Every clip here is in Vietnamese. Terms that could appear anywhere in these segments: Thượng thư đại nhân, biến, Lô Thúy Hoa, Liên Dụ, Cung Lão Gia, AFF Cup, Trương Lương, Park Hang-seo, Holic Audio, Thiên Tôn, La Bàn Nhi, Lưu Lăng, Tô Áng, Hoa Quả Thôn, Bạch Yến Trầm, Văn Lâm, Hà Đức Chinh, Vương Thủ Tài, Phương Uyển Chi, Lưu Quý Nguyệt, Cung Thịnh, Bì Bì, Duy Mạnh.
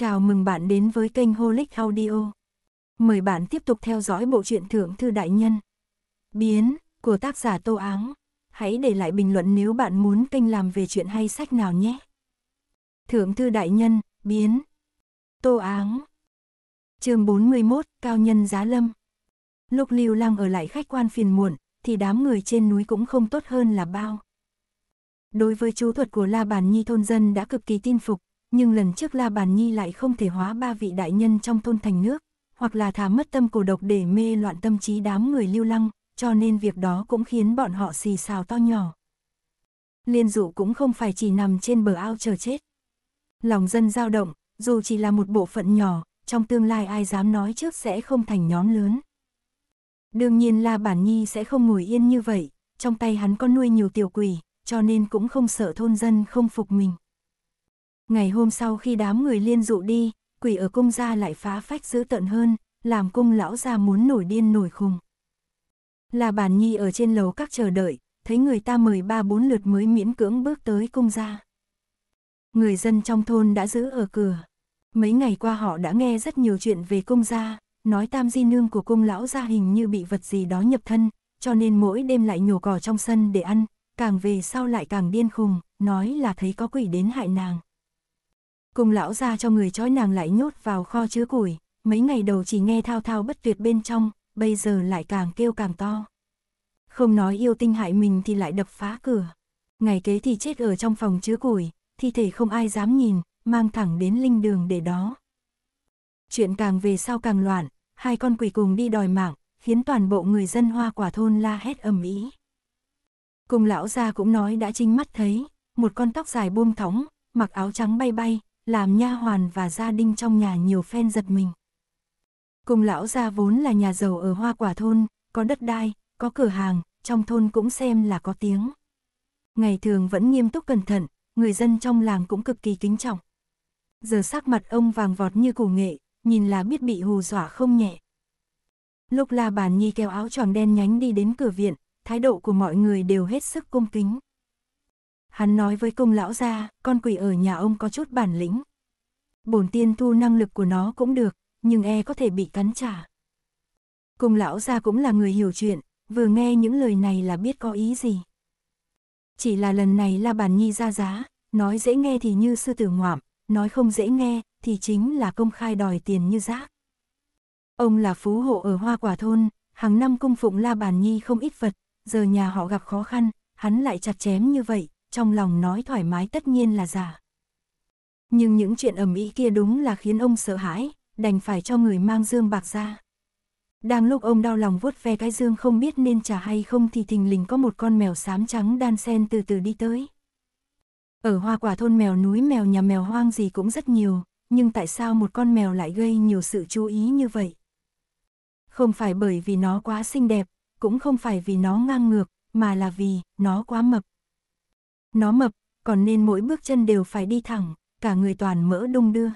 Chào mừng bạn đến với kênh Holic Audio. Mời bạn tiếp tục theo dõi bộ truyện Thượng thư đại nhân Biến của tác giả Tô Áng. Hãy để lại bình luận nếu bạn muốn kênh làm về chuyện hay sách nào nhé. Thượng thư đại nhân Biến, Tô Áng. Chương 41, Cao nhân giá lâm. Lúc Lưu Lăng ở lại khách quan phiền muộn thì đám người trên núi cũng không tốt hơn là bao. Đối với chú thuật của La Bàn Nhi, thôn dân đã cực kỳ tin phục. Nhưng lần trước La Bàn Nhi lại không thể hóa ba vị đại nhân trong thôn thành nước, hoặc là thả mất tâm cổ độc để mê loạn tâm trí đám người Lưu Lăng, cho nên việc đó cũng khiến bọn họ xì xào to nhỏ. Liên Dụ cũng không phải chỉ nằm trên bờ ao chờ chết. Lòng dân dao động, dù chỉ là một bộ phận nhỏ, trong tương lai ai dám nói trước sẽ không thành nhóm lớn. Đương nhiên La Bàn Nhi sẽ không ngồi yên như vậy, trong tay hắn có nuôi nhiều tiểu quỷ, cho nên cũng không sợ thôn dân không phục mình. Ngày hôm sau khi đám người Liên Dụ đi, quỷ ở cung gia lại phá phách dữ tợn hơn, làm cung lão gia muốn nổi điên nổi khùng. La Bàn Nhi ở trên lầu các chờ đợi, thấy người ta mời 3-4 lượt mới miễn cưỡng bước tới cung gia. Người dân trong thôn đã giữ ở cửa. Mấy ngày qua họ đã nghe rất nhiều chuyện về cung gia, nói tam di nương của cung lão gia hình như bị vật gì đó nhập thân, cho nên mỗi đêm lại nhổ cỏ trong sân để ăn, càng về sau lại càng điên khùng, nói là thấy có quỷ đến hại nàng. Cung lão gia cho người trói nàng lại nhốt vào kho chứa củi, mấy ngày đầu chỉ nghe thao thao bất tuyệt bên trong, bây giờ lại càng kêu càng to. Không nói yêu tinh hại mình thì lại đập phá cửa. Ngày kế thì chết ở trong phòng chứa củi, thi thể không ai dám nhìn, mang thẳng đến linh đường để đó. Chuyện càng về sau càng loạn, hai con quỷ cùng đi đòi mạng, khiến toàn bộ người dân Hoa Quả thôn la hét ầm ĩ. Cung lão gia cũng nói đã chính mắt thấy, một con tóc dài buông thõng, mặc áo trắng bay bay, làm nha hoàn và gia đình trong nhà nhiều phen giật mình. Cung lão gia vốn là nhà giàu ở Hoa Quả thôn, có đất đai, có cửa hàng, trong thôn cũng xem là có tiếng. Ngày thường vẫn nghiêm túc cẩn thận, người dân trong làng cũng cực kỳ kính trọng. Giờ sắc mặt ông vàng vọt như củ nghệ, nhìn là biết bị hù dọa không nhẹ. Lúc La Bàn Nhi kéo áo choàng đen nhánh đi đến cửa viện, thái độ của mọi người đều hết sức cung kính. Hắn nói với cung lão gia, con quỷ ở nhà ông có chút bản lĩnh. Bổn tiên thu năng lực của nó cũng được, nhưng có thể bị cắn trả. Cung lão gia cũng là người hiểu chuyện, vừa nghe những lời này là biết có ý gì. Chỉ là lần này La Bàn Nhi ra giá, nói dễ nghe thì như sư tử ngoạm, nói không dễ nghe thì chính là công khai đòi tiền như rác. Ông là phú hộ ở Hoa Quả thôn, hàng năm cung phụng La Bàn Nhi không ít vật, giờ nhà họ gặp khó khăn, hắn lại chặt chém như vậy. Trong lòng nói thoải mái tất nhiên là giả. Nhưng những chuyện ầm ĩ kia đúng là khiến ông sợ hãi, đành phải cho người mang dương bạc ra. Đang lúc ông đau lòng vuốt ve cái dương không biết nên trả hay không thì thình lình có một con mèo xám trắng đan sen từ từ đi tới. Ở Hoa Quả thôn mèo núi mèo nhà mèo hoang gì cũng rất nhiều, nhưng tại sao một con mèo lại gây nhiều sự chú ý như vậy? Không phải bởi vì nó quá xinh đẹp, cũng không phải vì nó ngang ngược, mà là vì nó quá mập. Nó mập, còn nên mỗi bước chân đều phải đi thẳng, cả người toàn mỡ đung đưa.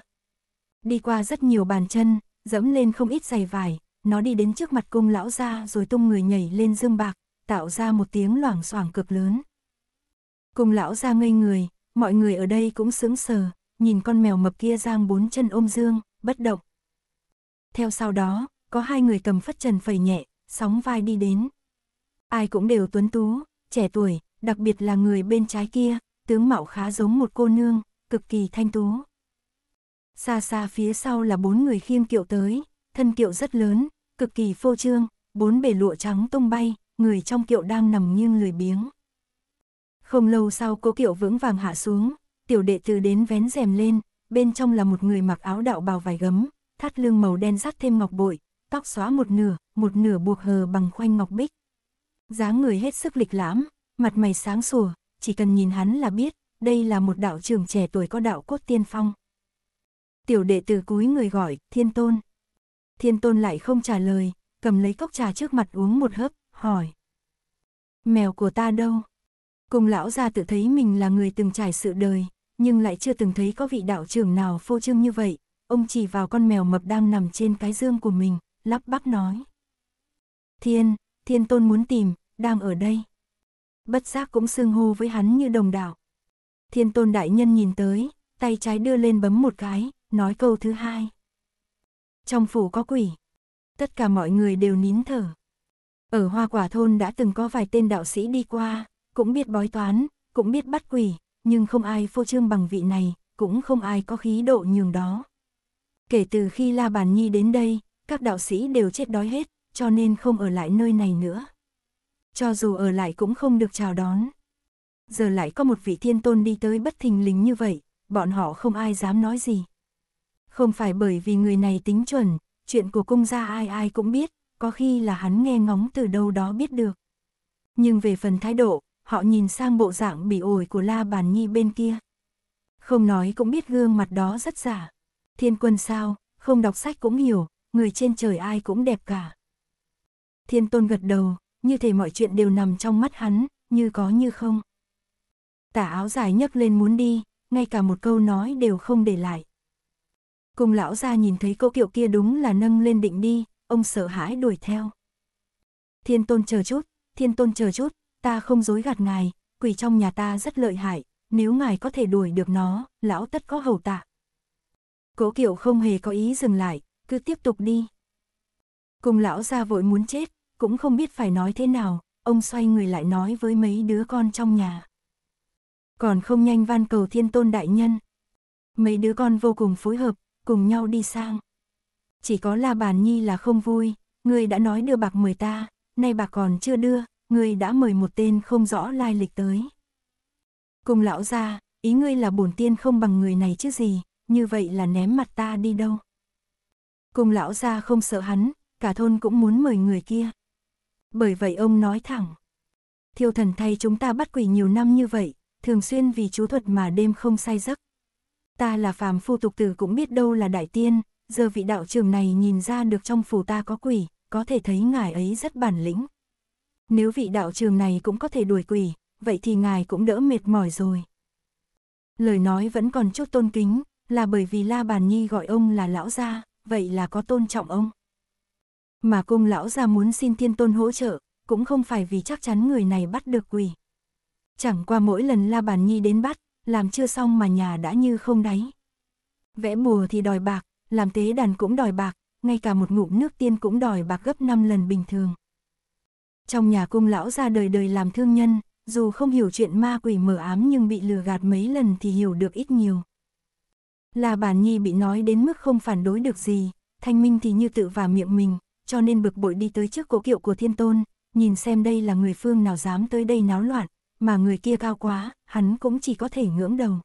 Đi qua rất nhiều bàn chân, dẫm lên không ít giày vải, nó đi đến trước mặt cung lão gia rồi tung người nhảy lên dương bạc, tạo ra một tiếng loảng xoảng cực lớn. Cung lão gia ngây người, mọi người ở đây cũng sững sờ, nhìn con mèo mập kia giang bốn chân ôm dương, bất động. Theo sau đó, có hai người cầm phất trần phẩy nhẹ, sóng vai đi đến. Ai cũng đều tuấn tú, trẻ tuổi. Đặc biệt là người bên trái kia, tướng mạo khá giống một cô nương, cực kỳ thanh tú. Xa xa phía sau là 4 người khiêng kiệu tới, thân kiệu rất lớn, cực kỳ phô trương, 4 bể lụa trắng tung bay, người trong kiệu đang nằm nghiêng lười biếng. Không lâu sau cỗ kiệu vững vàng hạ xuống, tiểu đệ tử đến vén rèm lên, bên trong là một người mặc áo đạo bào vải gấm, thắt lưng màu đen dắt thêm ngọc bội, tóc xóa một nửa buộc hờ bằng khoanh ngọc bích. Dáng người hết sức lịch lãm. Mặt mày sáng sủa, chỉ cần nhìn hắn là biết, đây là một đạo trưởng trẻ tuổi có đạo cốt tiên phong. Tiểu đệ tử cúi người gọi, Thiên Tôn. Thiên Tôn lại không trả lời, cầm lấy cốc trà trước mặt uống một hớp, hỏi. Mèo của ta đâu? Cung lão gia tự thấy mình là người từng trải sự đời, nhưng lại chưa từng thấy có vị đạo trưởng nào phô trương như vậy. Ông chỉ vào con mèo mập đang nằm trên cái giường của mình, lắp bắp nói. Thiên Tôn muốn tìm, đang ở đây. Bất giác cũng xưng hô với hắn như đồng đạo. Thiên Tôn đại nhân nhìn tới, tay trái đưa lên bấm một cái, nói câu thứ hai. Trong phủ có quỷ. Tất cả mọi người đều nín thở. Ở Hoa Quả Thôn đã từng có vài tên đạo sĩ đi qua, cũng biết bói toán, cũng biết bắt quỷ, nhưng không ai phô trương bằng vị này, cũng không ai có khí độ nhường đó. Kể từ khi La Bàn Nhi đến đây, các đạo sĩ đều chết đói hết, cho nên không ở lại nơi này nữa. Cho dù ở lại cũng không được chào đón. Giờ lại có một vị thiên tôn đi tới bất thình lình như vậy, bọn họ không ai dám nói gì. Không phải bởi vì người này tính chuẩn, chuyện của cung gia ai ai cũng biết, có khi là hắn nghe ngóng từ đâu đó biết được. Nhưng về phần thái độ, họ nhìn sang bộ dạng bỉ ổi của La Bàn Nhi bên kia. Không nói cũng biết gương mặt đó rất giả. Thiên quân sao, không đọc sách cũng hiểu, người trên trời ai cũng đẹp cả. Thiên tôn gật đầu, như thể mọi chuyện đều nằm trong mắt hắn, như có như không. Tả áo dài nhấc lên muốn đi, ngay cả một câu nói đều không để lại. Cung lão gia nhìn thấy cô kiệu kia đúng là nâng lên định đi, ông sợ hãi đuổi theo. Thiên tôn chờ chút, thiên tôn chờ chút, ta không dối gạt ngài, quỷ trong nhà ta rất lợi hại, nếu ngài có thể đuổi được nó, lão tất có hầu tạ. Cố kiệu không hề có ý dừng lại, cứ tiếp tục đi. Cung lão gia vội muốn chết, cũng không biết phải nói thế nào, ông xoay người lại nói với mấy đứa con trong nhà. Còn không nhanh van cầu thiên tôn đại nhân. Mấy đứa con vô cùng phối hợp, cùng nhau đi sang. Chỉ có La Bàn Nhi là không vui, ngươi đã nói đưa bạc mời ta, nay bạc còn chưa đưa, ngươi đã mời một tên không rõ lai lịch tới. Cung lão gia, ý ngươi là bổn tiên không bằng người này chứ gì, như vậy là ném mặt ta đi đâu. Cung lão gia không sợ hắn, cả thôn cũng muốn mời người kia. Bởi vậy ông nói thẳng, thiêu thần thay chúng ta bắt quỷ nhiều năm như vậy, thường xuyên vì chú thuật mà đêm không say giấc. Ta là phàm phu tục tử cũng biết đâu là đại tiên, giờ vị đạo trưởng này nhìn ra được trong phủ ta có quỷ, có thể thấy ngài ấy rất bản lĩnh. Nếu vị đạo trưởng này cũng có thể đuổi quỷ, vậy thì ngài cũng đỡ mệt mỏi rồi. Lời nói vẫn còn chút tôn kính, là bởi vì La Bàn Nhi gọi ông là lão gia, vậy là có tôn trọng ông. Mà cung lão gia muốn xin thiên tôn hỗ trợ, cũng không phải vì chắc chắn người này bắt được quỷ. Chẳng qua mỗi lần La Bàn Nhi đến bắt, làm chưa xong mà nhà đã như không đáy. Vẽ bùa thì đòi bạc, làm tế đàn cũng đòi bạc, ngay cả một ngụm nước tiên cũng đòi bạc gấp 5 lần bình thường. Trong nhà cung lão gia đời đời làm thương nhân, dù không hiểu chuyện ma quỷ mờ ám nhưng bị lừa gạt mấy lần thì hiểu được ít nhiều. La Bàn Nhi bị nói đến mức không phản đối được gì, thanh minh thì như tự vào miệng mình, cho nên bực bội đi tới trước cỗ kiệu của thiên tôn, nhìn xem đây là người phương nào dám tới đây náo loạn. Mà người kia cao quá, hắn cũng chỉ có thể ngưỡng đầu.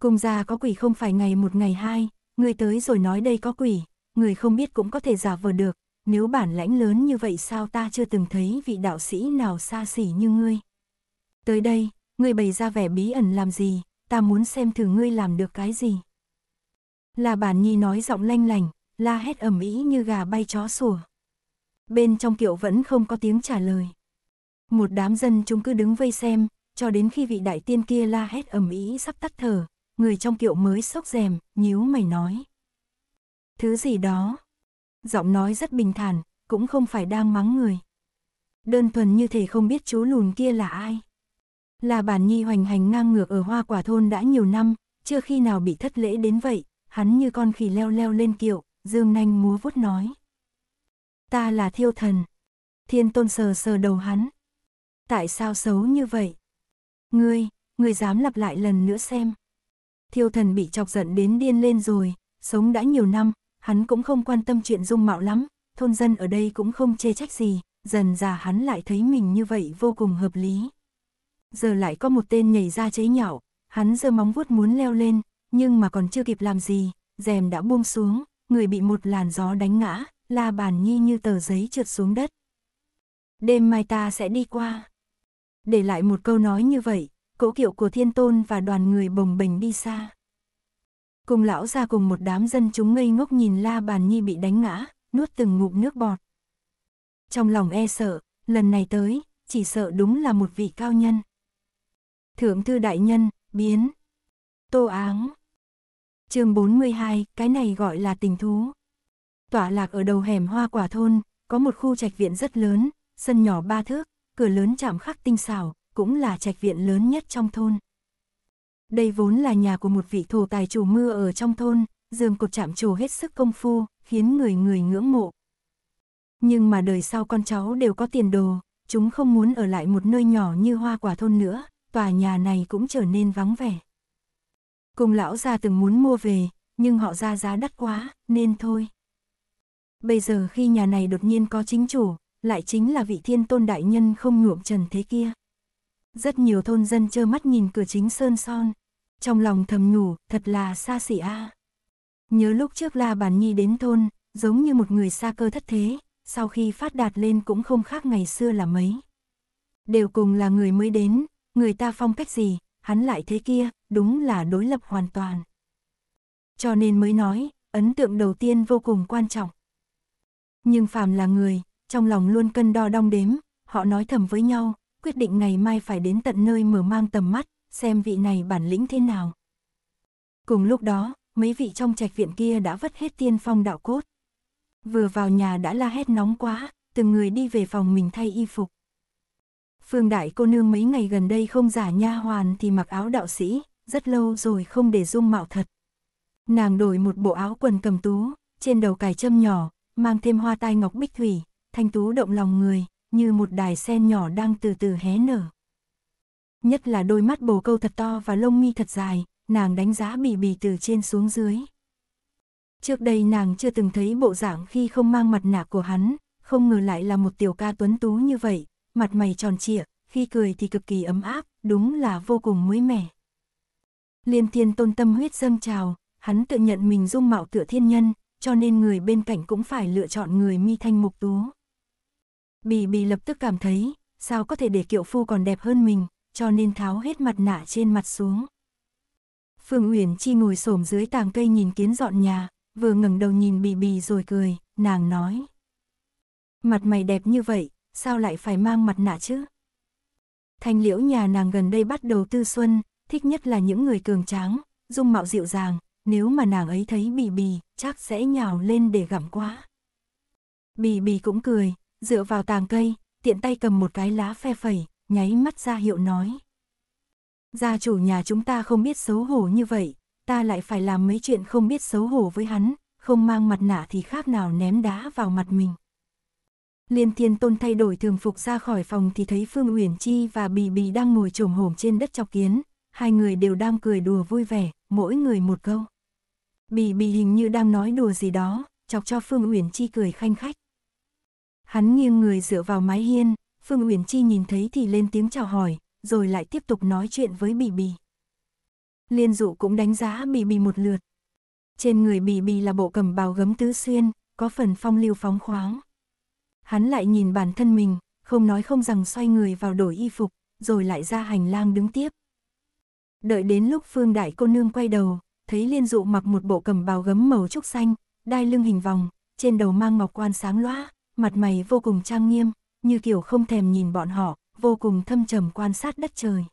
Cung gia có quỷ không phải ngày một ngày hai, người tới rồi nói đây có quỷ, người không biết cũng có thể giả vờ được, nếu bản lãnh lớn như vậy sao ta chưa từng thấy vị đạo sĩ nào xa xỉ như ngươi. Tới đây, ngươi bày ra vẻ bí ẩn làm gì, ta muốn xem thử ngươi làm được cái gì. La Bàn Nhi nói giọng lanh lành, la hét ầm ĩ như gà bay chó sủa. Bên trong kiệu vẫn không có tiếng trả lời. Một đám dân chúng cứ đứng vây xem, cho đến khi vị đại tiên kia la hét ầm ĩ sắp tắt thở, người trong kiệu mới xốc rèm, nhíu mày nói. Thứ gì đó? Giọng nói rất bình thản, cũng không phải đang mắng người. Đơn thuần như thể không biết chú lùn kia là ai. La Bàn Nhi hoành hành ngang ngược ở Hoa Quả Thôn đã nhiều năm, chưa khi nào bị thất lễ đến vậy, hắn như con khỉ leo leo lên kiệu, dương nanh múa vuốt nói. Ta là thiêu thần. Thiên tôn sờ sờ đầu hắn. Tại sao xấu như vậy? Ngươi dám lặp lại lần nữa xem. Thiêu thần bị chọc giận đến điên lên rồi, sống đã nhiều năm, hắn cũng không quan tâm chuyện dung mạo lắm, thôn dân ở đây cũng không chê trách gì, dần dà hắn lại thấy mình như vậy vô cùng hợp lý. Giờ lại có một tên nhảy ra chế nhạo, hắn giơ móng vuốt muốn leo lên, nhưng mà còn chưa kịp làm gì, rèm đã buông xuống, người bị một làn gió đánh ngã, La Bàn Nhi như tờ giấy trượt xuống đất. Đêm mai ta sẽ đi qua. Để lại một câu nói như vậy, cỗ kiệu của thiên tôn và đoàn người bồng bềnh đi xa. Cung lão gia cùng một đám dân chúng ngây ngốc nhìn La Bàn Nhi bị đánh ngã, nuốt từng ngụm nước bọt. Trong lòng e sợ, lần này tới, chỉ sợ đúng là một vị cao nhân. Thượng thư đại nhân, biến. Tô Áng. Chương 42, cái này gọi là tình thú. Tọa lạc ở đầu hẻm Hoa Quả Thôn, có một khu trạch viện rất lớn, sân nhỏ 3 thước. Cửa lớn chạm khắc tinh xảo, cũng là trạch viện lớn nhất trong thôn. Đây vốn là nhà của một vị thủ tài chủ mưa ở trong thôn, giường cột chạm trổ hết sức công phu, khiến người ngưỡng mộ. Nhưng mà đời sau con cháu đều có tiền đồ, chúng không muốn ở lại một nơi nhỏ như Hoa Quả Thôn nữa, tòa nhà này cũng trở nên vắng vẻ. Cung lão gia từng muốn mua về, nhưng họ ra giá đắt quá, nên thôi. Bây giờ khi nhà này đột nhiên có chính chủ, lại chính là vị Thiên Tôn đại nhân không nhuộm trần thế kia. Rất nhiều thôn dân trơ mắt nhìn cửa chính sơn son, trong lòng thầm nhủ, thật là xa xỉ a. Nhớ lúc trước La Bàn Nhi đến thôn, giống như một người sa cơ thất thế, sau khi phát đạt lên cũng không khác ngày xưa là mấy. Đều cùng là người mới đến, người ta phong cách gì, hắn lại thế kia, đúng là đối lập hoàn toàn. Cho nên mới nói, ấn tượng đầu tiên vô cùng quan trọng. Nhưng phàm là người, trong lòng luôn cân đo đong đếm, họ nói thầm với nhau, quyết định ngày mai phải đến tận nơi mở mang tầm mắt, xem vị này bản lĩnh thế nào. Cùng lúc đó, mấy vị trong trạch viện kia đã vất hết tiên phong đạo cốt. Vừa vào nhà đã la hét nóng quá, từng người đi về phòng mình thay y phục. Phương đại cô nương mấy ngày gần đây không giả nha hoàn thì mặc áo đạo sĩ, rất lâu rồi không để dung mạo thật. Nàng đổi một bộ áo quần cầm tú, trên đầu cài châm nhỏ, mang thêm hoa tai ngọc bích thủy, thanh tú động lòng người, như một đài sen nhỏ đang từ từ hé nở. Nhất là đôi mắt bồ câu thật to và lông mi thật dài, nàng đánh giá Bì Bì từ trên xuống dưới. Trước đây nàng chưa từng thấy bộ dạng khi không mang mặt nạ của hắn, không ngờ lại là một tiểu ca tuấn tú như vậy, mặt mày tròn trịa, khi cười thì cực kỳ ấm áp, đúng là vô cùng mới mẻ. Liên Thiên Tôn tâm huyết dâng trào, hắn tự nhận mình dung mạo tựa thiên nhân, cho nên người bên cạnh cũng phải lựa chọn người mi thanh mục tú. Bì Bì lập tức cảm thấy, sao có thể để kiệu phu còn đẹp hơn mình, cho nên tháo hết mặt nạ trên mặt xuống. Phương Uyển Chi ngồi xổm dưới tàng cây nhìn kiến dọn nhà, vừa ngẩng đầu nhìn Bì Bì rồi cười, nàng nói. Mặt mày đẹp như vậy, sao lại phải mang mặt nạ chứ? Thanh liễu nhà nàng gần đây bắt đầu tư xuân, thích nhất là những người cường tráng, dung mạo dịu dàng, nếu mà nàng ấy thấy Bì Bì, chắc sẽ nhào lên để gặm quá. Bì Bì cũng cười, dựa vào tàng cây, tiện tay cầm một cái lá phe phẩy, nháy mắt ra hiệu nói. Gia chủ nhà chúng ta không biết xấu hổ như vậy, ta lại phải làm mấy chuyện không biết xấu hổ với hắn, không mang mặt nạ thì khác nào ném đá vào mặt mình. Liên Thiên Tôn thay đổi thường phục ra khỏi phòng thì thấy Phương Uyển Chi và Bì Bì đang ngồi chồm hổm trên đất chọc kiến, hai người đều đang cười đùa vui vẻ, mỗi người một câu. Bì Bì hình như đang nói đùa gì đó, chọc cho Phương Uyển Chi cười khanh khách. Hắn nghiêng người dựa vào mái hiên, Phương Uyển Chi nhìn thấy thì lên tiếng chào hỏi, rồi lại tiếp tục nói chuyện với Bì Bì. Liên Dụ cũng đánh giá Bì Bì một lượt. Trên người Bì Bì là bộ cẩm bào gấm tứ xuyên, có phần phong lưu phóng khoáng. Hắn lại nhìn bản thân mình, không nói không rằng xoay người vào đổi y phục, rồi lại ra hành lang đứng tiếp. Đợi đến lúc Phương đại cô nương quay đầu, thấy Liên Dụ mặc một bộ cẩm bào gấm màu trúc xanh, đai lưng hình vòng, trên đầu mang ngọc quan sáng loá, mặt mày vô cùng trang nghiêm, như kiểu không thèm nhìn bọn họ, vô cùng thâm trầm quan sát đất trời.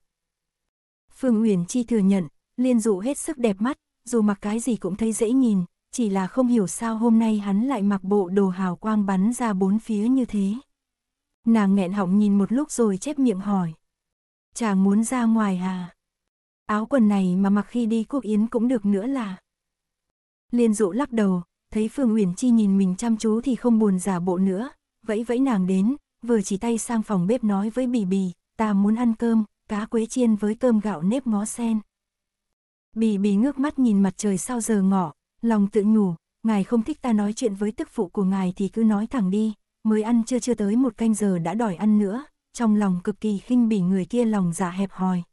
Phương Uyển Chi thừa nhận, Liên Dụ hết sức đẹp mắt, dù mặc cái gì cũng thấy dễ nhìn, chỉ là không hiểu sao hôm nay hắn lại mặc bộ đồ hào quang bắn ra bốn phía như thế. Nàng nghẹn họng nhìn một lúc rồi chép miệng hỏi. Chàng muốn ra ngoài à? Áo quần này mà mặc khi đi quốc yến cũng được nữa là. Liên Dụ lắc đầu, thấy Phương Uyển Chi nhìn mình chăm chú thì không buồn giả bộ nữa, vẫy vẫy nàng đến, vừa chỉ tay sang phòng bếp nói với Bì Bì, ta muốn ăn cơm, cá quế chiên với cơm gạo nếp ngó sen. Bì Bì ngước mắt nhìn mặt trời sau giờ ngọ, lòng tự nhủ, ngài không thích ta nói chuyện với tức phụ của ngài thì cứ nói thẳng đi, mới ăn trưa chưa tới một canh giờ đã đòi ăn nữa, trong lòng cực kỳ khinh bỉ người kia lòng dạ hẹp hòi.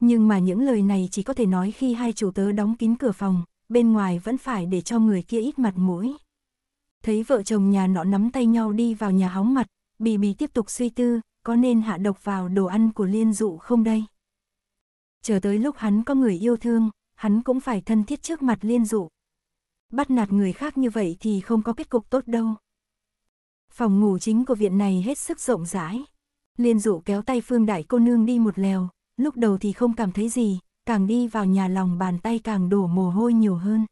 Nhưng mà những lời này chỉ có thể nói khi hai chủ tớ đóng kín cửa phòng, bên ngoài vẫn phải để cho người kia ít mặt mũi. Thấy vợ chồng nhà nọ nắm tay nhau đi vào nhà hóng mặt, Bì Bì tiếp tục suy tư, có nên hạ độc vào đồ ăn của Liên Dụ không đây? Chờ tới lúc hắn có người yêu thương, hắn cũng phải thân thiết trước mặt Liên Dụ. Bắt nạt người khác như vậy thì không có kết cục tốt đâu. Phòng ngủ chính của viện này hết sức rộng rãi. Liên Dụ kéo tay Phương đại cô nương đi một lèo, lúc đầu thì không cảm thấy gì, càng đi vào nhà lòng bàn tay càng đổ mồ hôi nhiều hơn.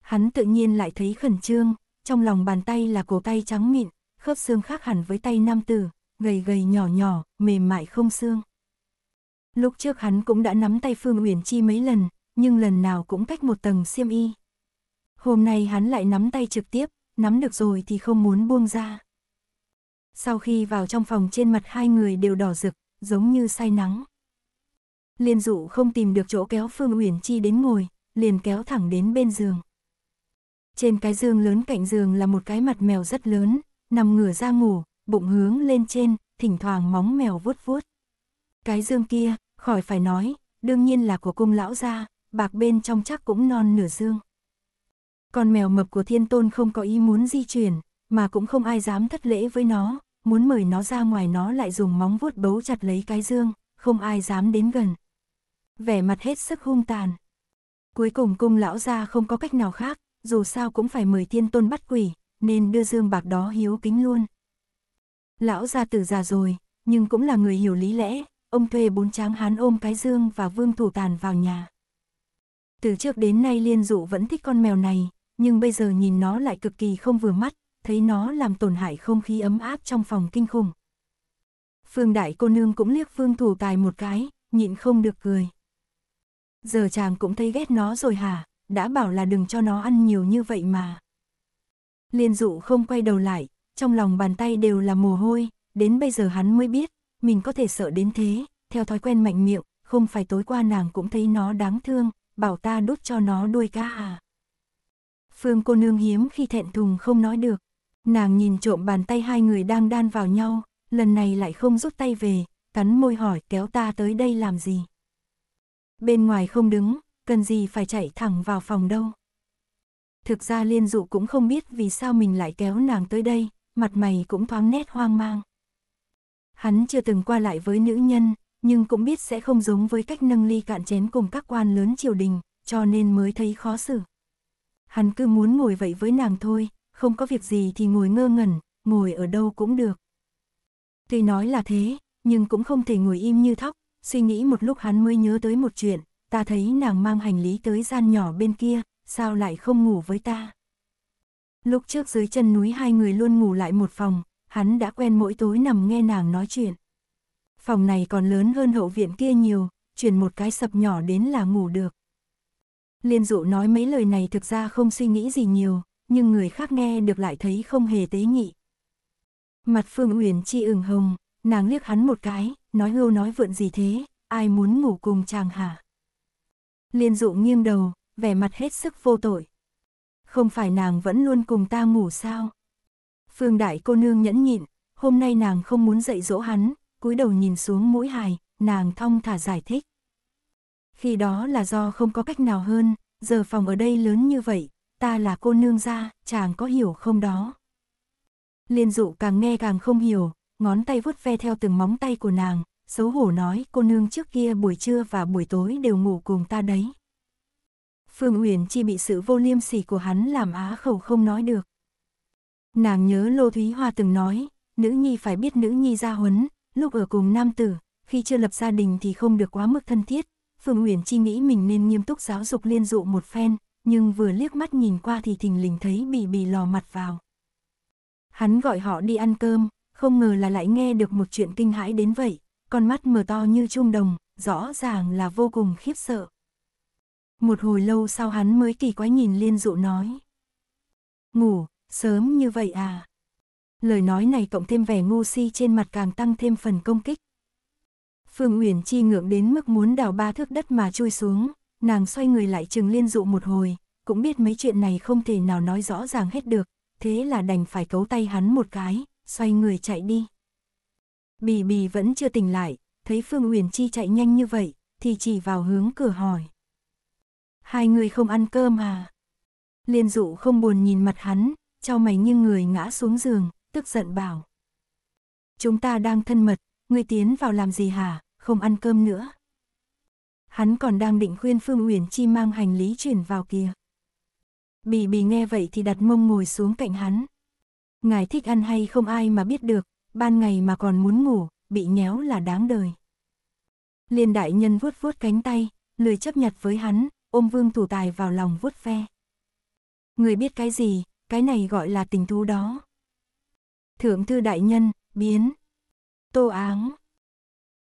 Hắn tự nhiên lại thấy khẩn trương, trong lòng bàn tay là cổ tay trắng mịn, khớp xương khác hẳn với tay nam tử, gầy gầy nhỏ nhỏ, mềm mại không xương. Lúc trước hắn cũng đã nắm tay Phương Uyển Chi mấy lần, nhưng lần nào cũng cách một tầng xiêm y. Hôm nay hắn lại nắm tay trực tiếp, nắm được rồi thì không muốn buông ra. Sau khi vào trong phòng, trên mặt hai người đều đỏ rực, giống như say nắng. Liên Dụ không tìm được chỗ kéo Phương Uyển Chi đến ngồi, liền kéo thẳng đến bên giường. Trên cái giường lớn cạnh giường là một cái mặt mèo rất lớn, nằm ngửa ra ngủ, bụng hướng lên trên, thỉnh thoảng móng mèo vuốt vuốt. Cái giường kia, khỏi phải nói, đương nhiên là của Cung lão gia, bạc bên trong chắc cũng non nửa giường. Con mèo mập của Thiên Tôn không có ý muốn di chuyển, mà cũng không ai dám thất lễ với nó, muốn mời nó ra ngoài nó lại dùng móng vuốt bấu chặt lấy cái giường, không ai dám đến gần. Vẻ mặt hết sức hung tàn. Cuối cùng Cung lão gia không có cách nào khác, dù sao cũng phải mời Thiên Tôn bắt quỷ, nên đưa giường bạc đó hiếu kính luôn. Lão gia tử già rồi, nhưng cũng là người hiểu lý lẽ, ông thuê 4 tráng hán ôm cái giường và Vương Thủ Tàn vào nhà. Từ trước đến nay Liên Dụ vẫn thích con mèo này, nhưng bây giờ nhìn nó lại cực kỳ không vừa mắt, thấy nó làm tổn hại không khí ấm áp trong phòng kinh khủng. Phương đại cô nương cũng liếc Vương Thủ Tài một cái, nhịn không được cười. Giờ chàng cũng thấy ghét nó rồi hả, đã bảo là đừng cho nó ăn nhiều như vậy mà. Liên Dụ không quay đầu lại, trong lòng bàn tay đều là mồ hôi, đến bây giờ hắn mới biết, mình có thể sợ đến thế, theo thói quen mạnh miệng, không phải tối qua nàng cũng thấy nó đáng thương, bảo ta đút cho nó đuôi cá à. Phương cô nương hiếm khi thẹn thùng không nói được, nàng nhìn trộm bàn tay hai người đang đan vào nhau, lần này lại không rút tay về, cắn môi hỏi kéo ta tới đây làm gì. Bên ngoài không đứng, cần gì phải chạy thẳng vào phòng đâu. Thực ra Liên Dụ cũng không biết vì sao mình lại kéo nàng tới đây, mặt mày cũng thoáng nét hoang mang. Hắn chưa từng qua lại với nữ nhân, nhưng cũng biết sẽ không giống với cách nâng ly cạn chén cùng các quan lớn triều đình, cho nên mới thấy khó xử. Hắn cứ muốn ngồi vậy với nàng thôi, không có việc gì thì ngồi ngơ ngẩn, ngồi ở đâu cũng được. Tuy nói là thế, nhưng cũng không thể ngồi im như thóc, suy nghĩ một lúc hắn mới nhớ tới một chuyện, ta thấy nàng mang hành lý tới gian nhỏ bên kia, sao lại không ngủ với ta. Lúc trước dưới chân núi hai người luôn ngủ lại một phòng, hắn đã quen mỗi tối nằm nghe nàng nói chuyện. Phòng này còn lớn hơn hậu viện kia nhiều, chuyển một cái sập nhỏ đến là ngủ được. Liên Dụ nói mấy lời này thực ra không suy nghĩ gì nhiều, nhưng người khác nghe được lại thấy không hề tế nhị. Mặt Phương Uyển Chi ửng hồng, nàng liếc hắn một cái, nói hưu nói vượn gì thế, ai muốn ngủ cùng chàng hả? Liên Dụ nghiêng đầu, vẻ mặt hết sức vô tội. Không phải nàng vẫn luôn cùng ta ngủ sao? Phương đại cô nương nhẫn nhịn, hôm nay nàng không muốn dạy dỗ hắn, cúi đầu nhìn xuống mũi hài, nàng thong thả giải thích. Khi đó là do không có cách nào hơn, giờ phòng ở đây lớn như vậy, ta là cô nương gia, chàng có hiểu không đó? Liên Dụ càng nghe càng không hiểu, ngón tay vuốt ve theo từng móng tay của nàng, xấu hổ nói cô nương trước kia buổi trưa và buổi tối đều ngủ cùng ta đấy. Phương Uyển Chi bị sự vô liêm sỉ của hắn làm á khẩu không nói được. Nàng nhớ Lô Thúy Hoa từng nói, nữ nhi phải biết nữ nhi gia huấn, lúc ở cùng nam tử, khi chưa lập gia đình thì không được quá mức thân thiết. Phương Uyển Chi nghĩ mình nên nghiêm túc giáo dục Liên Dụ một phen, nhưng vừa liếc mắt nhìn qua thì thình lình thấy Bì Bì lò mặt vào. Hắn gọi họ đi ăn cơm, không ngờ là lại nghe được một chuyện kinh hãi đến vậy, con mắt mở to như trung đồng, rõ ràng là vô cùng khiếp sợ. Một hồi lâu sau hắn mới kỳ quái nhìn Liên Dụ nói. Ngủ, sớm như vậy à? Lời nói này cộng thêm vẻ ngu si trên mặt càng tăng thêm phần công kích. Phương Uyển Chi ngượng đến mức muốn đào 3 thước đất mà chui xuống, nàng xoay người lại chừng Liên Dụ một hồi, cũng biết mấy chuyện này không thể nào nói rõ ràng hết được, thế là đành phải cấu tay hắn một cái, xoay người chạy đi. Bì Bì vẫn chưa tỉnh lại, thấy Phương Uyển Chi chạy nhanh như vậy, thì chỉ vào hướng cửa hỏi. Hai người không ăn cơm à? Liên Dụ không buồn nhìn mặt hắn, chau mày nghiêng người ngã xuống giường, tức giận bảo. Chúng ta đang thân mật, ngươi tiến vào làm gì hả, không ăn cơm nữa. Hắn còn đang định khuyên Phương Uyển Chi mang hành lý chuyển vào kìa. Bì Bì nghe vậy thì đặt mông ngồi xuống cạnh hắn. Ngài thích ăn hay không ai mà biết được, ban ngày mà còn muốn ngủ, bị nhéo là đáng đời. Liên đại nhân vuốt vuốt cánh tay, lười chấp nhặt với hắn, ôm Vương Thủ Tài vào lòng vuốt ve. Người biết cái gì, cái này gọi là tình thú đó. Thượng thư đại nhân, biến. Tô Áng.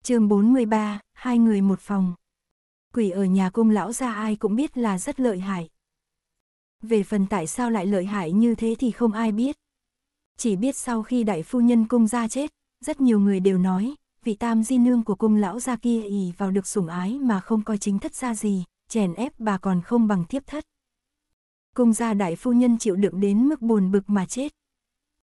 Chương 43, hai người một phòng. Quỷ ở nhà Cung lão gia ai cũng biết là rất lợi hại. Về phần tại sao lại lợi hại như thế thì không ai biết. Chỉ biết sau khi đại phu nhân Cung gia chết, rất nhiều người đều nói, vị tam di nương của Cung lão gia kia ỷ vào được sủng ái mà không coi chính thất ra gì, chèn ép bà còn không bằng thiếp thất. Cung gia đại phu nhân chịu đựng đến mức buồn bực mà chết.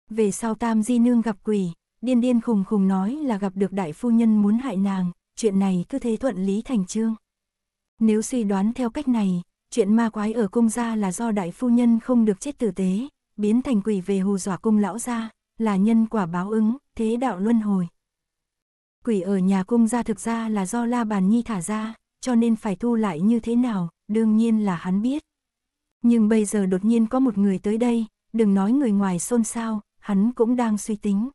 Về sau tam di nương gặp quỷ, điên điên khùng khùng nói là gặp được đại phu nhân muốn hại nàng, chuyện này cứ thế thuận lý thành chương. Nếu suy đoán theo cách này, chuyện ma quái ở Cung gia là do đại phu nhân không được chết tử tế, biến thành quỷ về hù dọa Cung lão gia, là nhân quả báo ứng, thế đạo luân hồi. Quỷ ở nhà Cung gia thực ra là do La Bàn Nhi thả ra, cho nên phải thu lại như thế nào, đương nhiên là hắn biết. Nhưng bây giờ đột nhiên có một người tới đây, đừng nói người ngoài xôn xao, hắn cũng đang suy tính.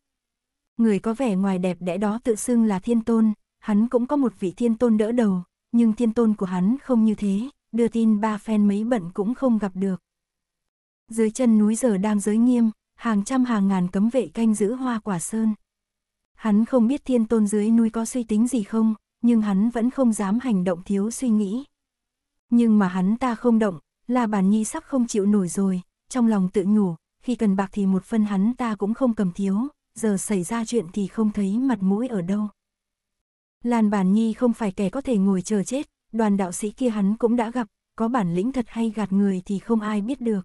Người có vẻ ngoài đẹp đẽ đó tự xưng là Thiên Tôn, hắn cũng có một vị Thiên Tôn đỡ đầu, nhưng Thiên Tôn của hắn không như thế, đưa tin ba phen mấy bận cũng không gặp được. Dưới chân núi giờ đang giới nghiêm, hàng trăm hàng ngàn cấm vệ canh giữ Hoa Quả Sơn. Hắn không biết Thiên Tôn dưới núi có suy tính gì không, nhưng hắn vẫn không dám hành động thiếu suy nghĩ. Nhưng mà hắn ta không động, La Bàn Nhi sắp không chịu nổi rồi, trong lòng tự nhủ, khi cần bạc thì một phân hắn ta cũng không cầm thiếu, giờ xảy ra chuyện thì không thấy mặt mũi ở đâu. Lan Bàn Nhi không phải kẻ có thể ngồi chờ chết, đoàn đạo sĩ kia hắn cũng đã gặp, có bản lĩnh thật hay gạt người thì không ai biết được.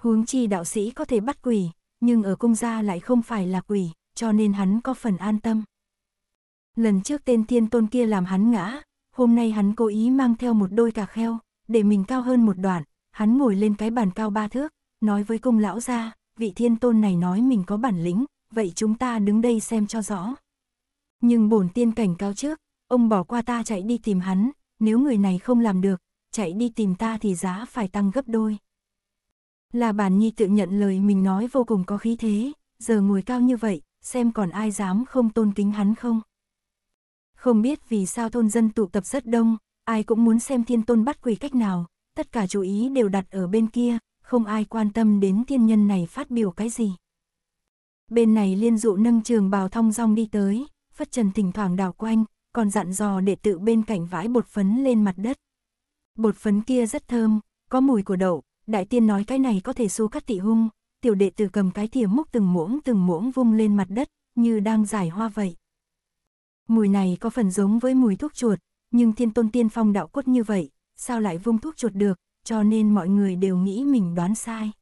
Huống chi đạo sĩ có thể bắt quỷ, nhưng ở Cung gia lại không phải là quỷ, cho nên hắn có phần an tâm. Lần trước tên Thiên Tôn kia làm hắn ngã, hôm nay hắn cố ý mang theo một đôi cà kheo, để mình cao hơn một đoạn, hắn ngồi lên cái bàn cao 3 thước, nói với Cung lão gia, vị Thiên Tôn này nói mình có bản lĩnh, vậy chúng ta đứng đây xem cho rõ. Nhưng bổn tiên cảnh cao trước, ông bỏ qua ta chạy đi tìm hắn, nếu người này không làm được, chạy đi tìm ta thì giá phải tăng gấp đôi. La Bàn Nhi tự nhận lời mình nói vô cùng có khí thế, giờ ngồi cao như vậy, xem còn ai dám không tôn kính hắn không. Không biết vì sao thôn dân tụ tập rất đông, ai cũng muốn xem Thiên Tôn bắt quỷ cách nào, tất cả chú ý đều đặt ở bên kia, không ai quan tâm đến tiên nhân này phát biểu cái gì. Bên này Liên Dụ nâng trường bào thong dong đi tới, phất trần thỉnh thoảng đảo quanh, còn dặn dò đệ tử bên cạnh vãi bột phấn lên mặt đất. Bột phấn kia rất thơm, có mùi của đậu, đại tiên nói cái này có thể xua cắt tị hung, tiểu đệ tử cầm cái thìa múc từng muỗng vung lên mặt đất, như đang giải hoa vậy. Mùi này có phần giống với mùi thuốc chuột, nhưng Thiên Tôn tiên phong đạo cốt như vậy, sao lại vung thuốc chuột được, cho nên mọi người đều nghĩ mình đoán sai.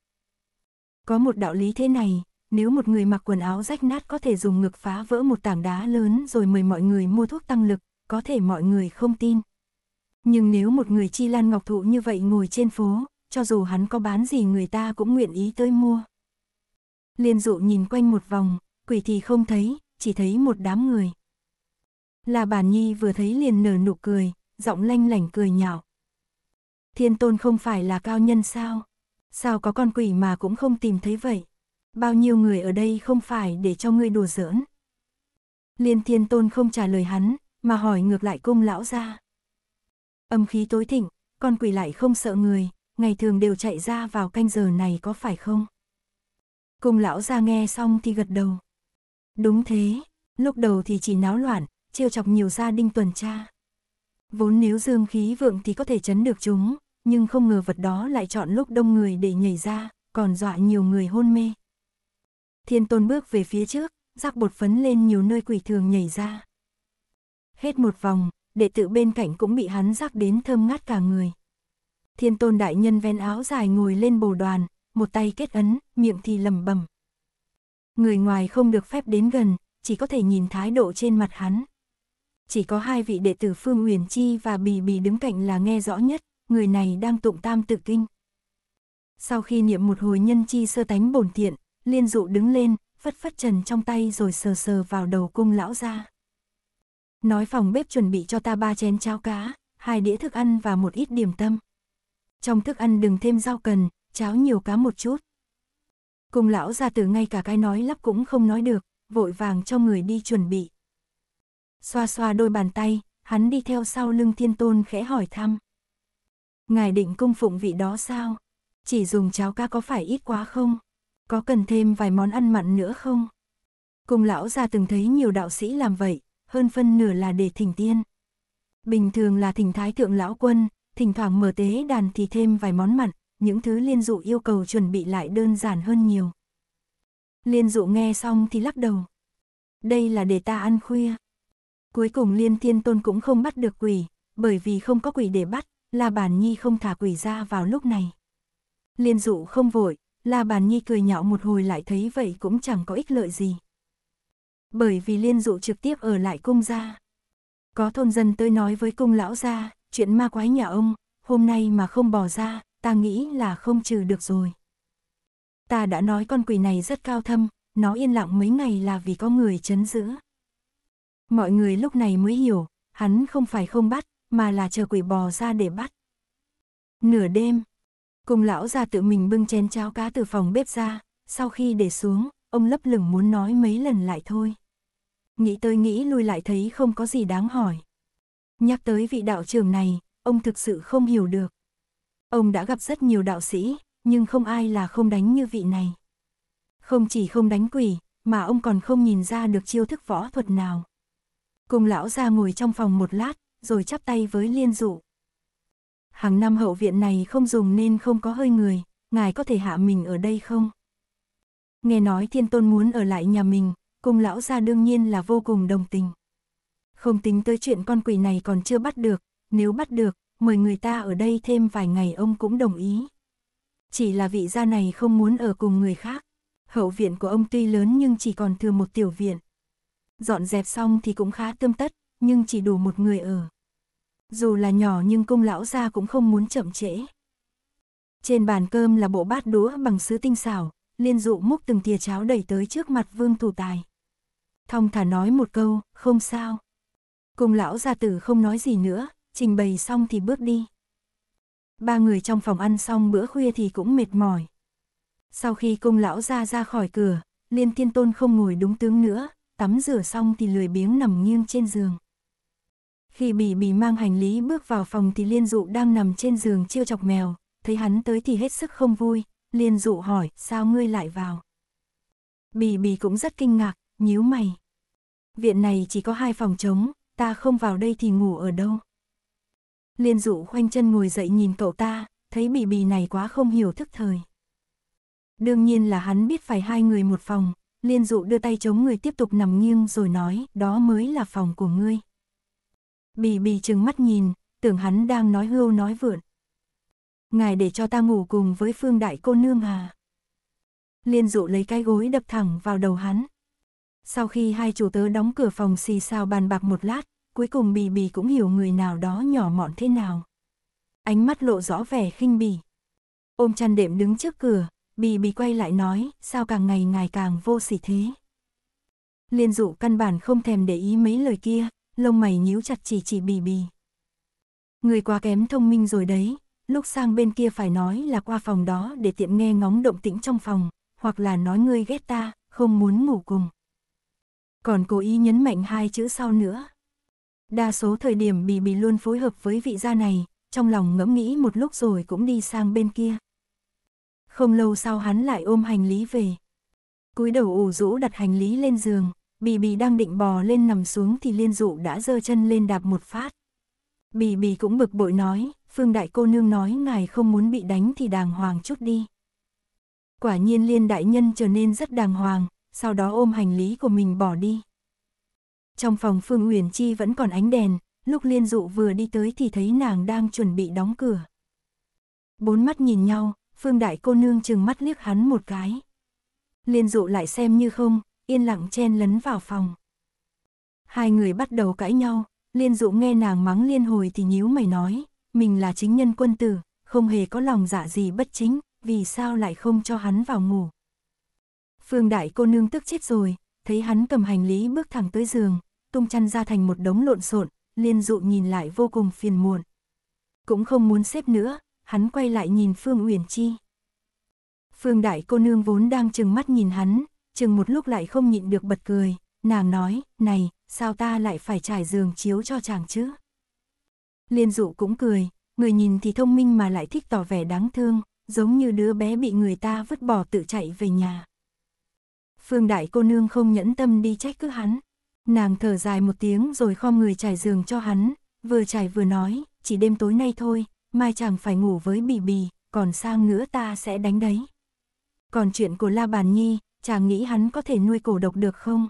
Có một đạo lý thế này. Nếu một người mặc quần áo rách nát có thể dùng ngực phá vỡ một tảng đá lớn rồi mời mọi người mua thuốc tăng lực, có thể mọi người không tin. Nhưng nếu một người chi lan ngọc thụ như vậy ngồi trên phố, cho dù hắn có bán gì người ta cũng nguyện ý tới mua. Liên Dụ nhìn quanh một vòng, quỷ thì không thấy, chỉ thấy một đám người. La Bàn Nhi vừa thấy liền nở nụ cười, giọng lanh lảnh cười nhạo. Thiên Tôn không phải là cao nhân sao? Sao có con quỷ mà cũng không tìm thấy vậy? Bao nhiêu người ở đây không phải để cho ngươi đùa giỡn. Liên Thiên Tôn không trả lời hắn, mà hỏi ngược lại Cung lão gia. Âm khí tối thịnh, con quỷ lại không sợ người, ngày thường đều chạy ra vào canh giờ này có phải không? Cung lão gia nghe xong thì gật đầu. Đúng thế, lúc đầu thì chỉ náo loạn, trêu chọc nhiều gia đình tuần tra. Vốn nếu dương khí vượng thì có thể trấn được chúng, nhưng không ngờ vật đó lại chọn lúc đông người để nhảy ra, còn dọa nhiều người hôn mê. Thiên Tôn bước về phía trước, rắc bột phấn lên nhiều nơi quỷ thường nhảy ra. Hết một vòng, đệ tử bên cạnh cũng bị hắn rắc đến thơm ngát cả người. Thiên Tôn đại nhân vén áo dài ngồi lên bồ đoàn, một tay kết ấn, miệng thì lẩm bẩm. Người ngoài không được phép đến gần, chỉ có thể nhìn thái độ trên mặt hắn. Chỉ có hai vị đệ tử Phương Uyển Chi và Bì Bì đứng cạnh là nghe rõ nhất, người này đang tụng Tam Tự Kinh. Sau khi niệm một hồi nhân chi sơ tánh bổn thiện, Liên Dụ đứng lên, phất phất trần trong tay rồi sờ sờ vào đầu Cung lão gia. Nói phòng bếp chuẩn bị cho ta 3 chén cháo cá, 2 đĩa thức ăn và một ít điểm tâm. Trong thức ăn đừng thêm rau cần, cháo nhiều cá một chút. Cung lão gia từ ngay cả cái nói lắp cũng không nói được, vội vàng cho người đi chuẩn bị. Xoa xoa đôi bàn tay, hắn đi theo sau lưng Thiên Tôn khẽ hỏi thăm. Ngài định cung phụng vị đó sao? Chỉ dùng cháo cá có phải ít quá không? Có cần thêm vài món ăn mặn nữa không? Cung lão gia từng thấy nhiều đạo sĩ làm vậy, hơn phân nửa là để thỉnh tiên. Bình thường là thỉnh thái thượng lão quân, thỉnh thoảng mở tế đàn thì thêm vài món mặn, những thứ Liên Dụ yêu cầu chuẩn bị lại đơn giản hơn nhiều. Liên Dụ nghe xong thì lắc đầu. Đây là để ta ăn khuya. Cuối cùng Liên Thiên Tôn cũng không bắt được quỷ, bởi vì không có quỷ để bắt, La Bàn Nhi không thả quỷ ra vào lúc này. Liên Dụ không vội, La Bàn Nhi cười nhạo một hồi lại thấy vậy cũng chẳng có ích lợi gì. Bởi vì Liên Dụ trực tiếp ở lại cung gia. Có thôn dân tới nói với cung lão gia, chuyện ma quái nhà ông, hôm nay mà không bỏ ra, ta nghĩ là không trừ được rồi. Ta đã nói con quỷ này rất cao thâm, nó yên lặng mấy ngày là vì có người trấn giữ. Mọi người lúc này mới hiểu, hắn không phải không bắt, mà là chờ quỷ bò ra để bắt. Nửa đêm, cung lão gia tự mình bưng chén cháo cá từ phòng bếp ra, sau khi để xuống, ông lấp lửng muốn nói mấy lần lại thôi. Nghĩ tới nghĩ lui lại thấy không có gì đáng hỏi. Nhắc tới vị đạo trưởng này, ông thực sự không hiểu được. Ông đã gặp rất nhiều đạo sĩ, nhưng không ai là không đánh như vị này. Không chỉ không đánh quỷ, mà ông còn không nhìn ra được chiêu thức võ thuật nào. Cung lão gia ngồi trong phòng một lát, rồi chắp tay với Liên Dụ. Hàng năm hậu viện này không dùng nên không có hơi người, ngài có thể hạ mình ở đây không? Nghe nói Thiên Tôn muốn ở lại nhà mình, cung lão gia đương nhiên là vô cùng đồng tình. Không tính tới chuyện con quỷ này còn chưa bắt được, nếu bắt được, mời người ta ở đây thêm vài ngày ông cũng đồng ý. Chỉ là vị gia này không muốn ở cùng người khác. Hậu viện của ông tuy lớn nhưng chỉ còn thừa một tiểu viện. Dọn dẹp xong thì cũng khá tươm tất, nhưng chỉ đủ một người ở. Dù là nhỏ nhưng cung lão gia cũng không muốn chậm trễ. Trên bàn cơm là bộ bát đũa bằng sứ tinh xảo, Liên Dụ múc từng thìa cháo đẩy tới trước mặt Vương Thủ Tài. Thong thả nói một câu, không sao. Cung lão gia tử không nói gì nữa, trình bày xong thì bước đi. Ba người trong phòng ăn xong bữa khuya thì cũng mệt mỏi. Sau khi cung lão gia ra khỏi cửa, Liên Thiên Tôn không ngồi đúng tướng nữa, tắm rửa xong thì lười biếng nằm nghiêng trên giường. Khi Bì Bì mang hành lý bước vào phòng thì Liên Dụ đang nằm trên giường trêu chọc mèo, thấy hắn tới thì hết sức không vui, Liên Dụ hỏi, sao ngươi lại vào? Bì Bì cũng rất kinh ngạc, nhíu mày. Viện này chỉ có 2 phòng trống, ta không vào đây thì ngủ ở đâu? Liên Dụ khoanh chân ngồi dậy nhìn cậu ta, thấy Bì Bì này quá không hiểu thức thời. Đương nhiên là hắn biết phải 2 người một phòng, Liên Dụ đưa tay chống người tiếp tục nằm nghiêng rồi nói, đó mới là phòng của ngươi. Bì Bì trừng mắt nhìn, tưởng hắn đang nói hưu nói vượn. Ngài để cho ta ngủ cùng với Phương đại cô nương à? Liên Dụ lấy cái gối đập thẳng vào đầu hắn. Sau khi 2 chủ tớ đóng cửa phòng xì xào bàn bạc một lát, cuối cùng Bì Bì cũng hiểu người nào đó nhỏ mọn thế nào. Ánh mắt lộ rõ vẻ khinh bỉ. Ôm chăn đệm đứng trước cửa, Bì Bì quay lại nói, sao càng ngày ngài càng vô sỉ thế? Liên Dụ căn bản không thèm để ý mấy lời kia, lông mày nhíu chặt chỉ Bì Bì. Người quá kém thông minh rồi đấy, lúc sang bên kia phải nói là qua phòng đó để tiện nghe ngóng động tĩnh trong phòng, hoặc là nói ngươi ghét ta, không muốn ngủ cùng. Còn cố ý nhấn mạnh 2 chữ sau nữa. Đa số thời điểm Bì Bì luôn phối hợp với vị gia này, trong lòng ngẫm nghĩ một lúc rồi cũng đi sang bên kia. Không lâu sau hắn lại ôm hành lý về. Cúi đầu ủ rũ đặt hành lý lên giường, Bì Bì đang định bò lên nằm xuống thì Liên Dụ đã giơ chân lên đạp một phát. Bì Bì cũng bực bội nói, Phương đại cô nương nói ngài không muốn bị đánh thì đàng hoàng chút đi. Quả nhiên Liên đại nhân trở nên rất đàng hoàng, sau đó ôm hành lý của mình bỏ đi. Trong phòng Phương Uyển Chi vẫn còn ánh đèn, lúc Liên Dụ vừa đi tới thì thấy nàng đang chuẩn bị đóng cửa. 4 mắt nhìn nhau, Phương đại cô nương trừng mắt liếc hắn một cái. Liên Dụ lại xem như không, yên lặng chen lấn vào phòng. 2 người bắt đầu cãi nhau, Liên Dụ nghe nàng mắng liên hồi thì nhíu mày nói, mình là chính nhân quân tử, không hề có lòng dạ gì bất chính, vì sao lại không cho hắn vào ngủ? Phương đại cô nương tức chết rồi, thấy hắn cầm hành lý bước thẳng tới giường, tung chăn ra thành một đống lộn xộn, Liên Dụ nhìn lại vô cùng phiền muộn. Cũng không muốn xếp nữa, hắn quay lại nhìn Phương Uyển Chi. Phương đại cô nương vốn đang trừng mắt nhìn hắn, chừng một lúc lại không nhịn được bật cười, nàng nói, này, sao ta lại phải trải giường chiếu cho chàng chứ? Liên Dụ cũng cười, người nhìn thì thông minh mà lại thích tỏ vẻ đáng thương, giống như đứa bé bị người ta vứt bỏ tự chạy về nhà. Phương đại cô nương không nhẫn tâm đi trách cứ hắn, Nàng thở dài một tiếng rồi khom người trải giường cho hắn, vừa trải vừa nói, chỉ đêm tối nay thôi, mai chàng phải ngủ với Bì Bì, còn sang nữa ta sẽ đánh đấy. Còn chuyện của La Bàn Nhi, chàng nghĩ hắn có thể nuôi cổ độc được không?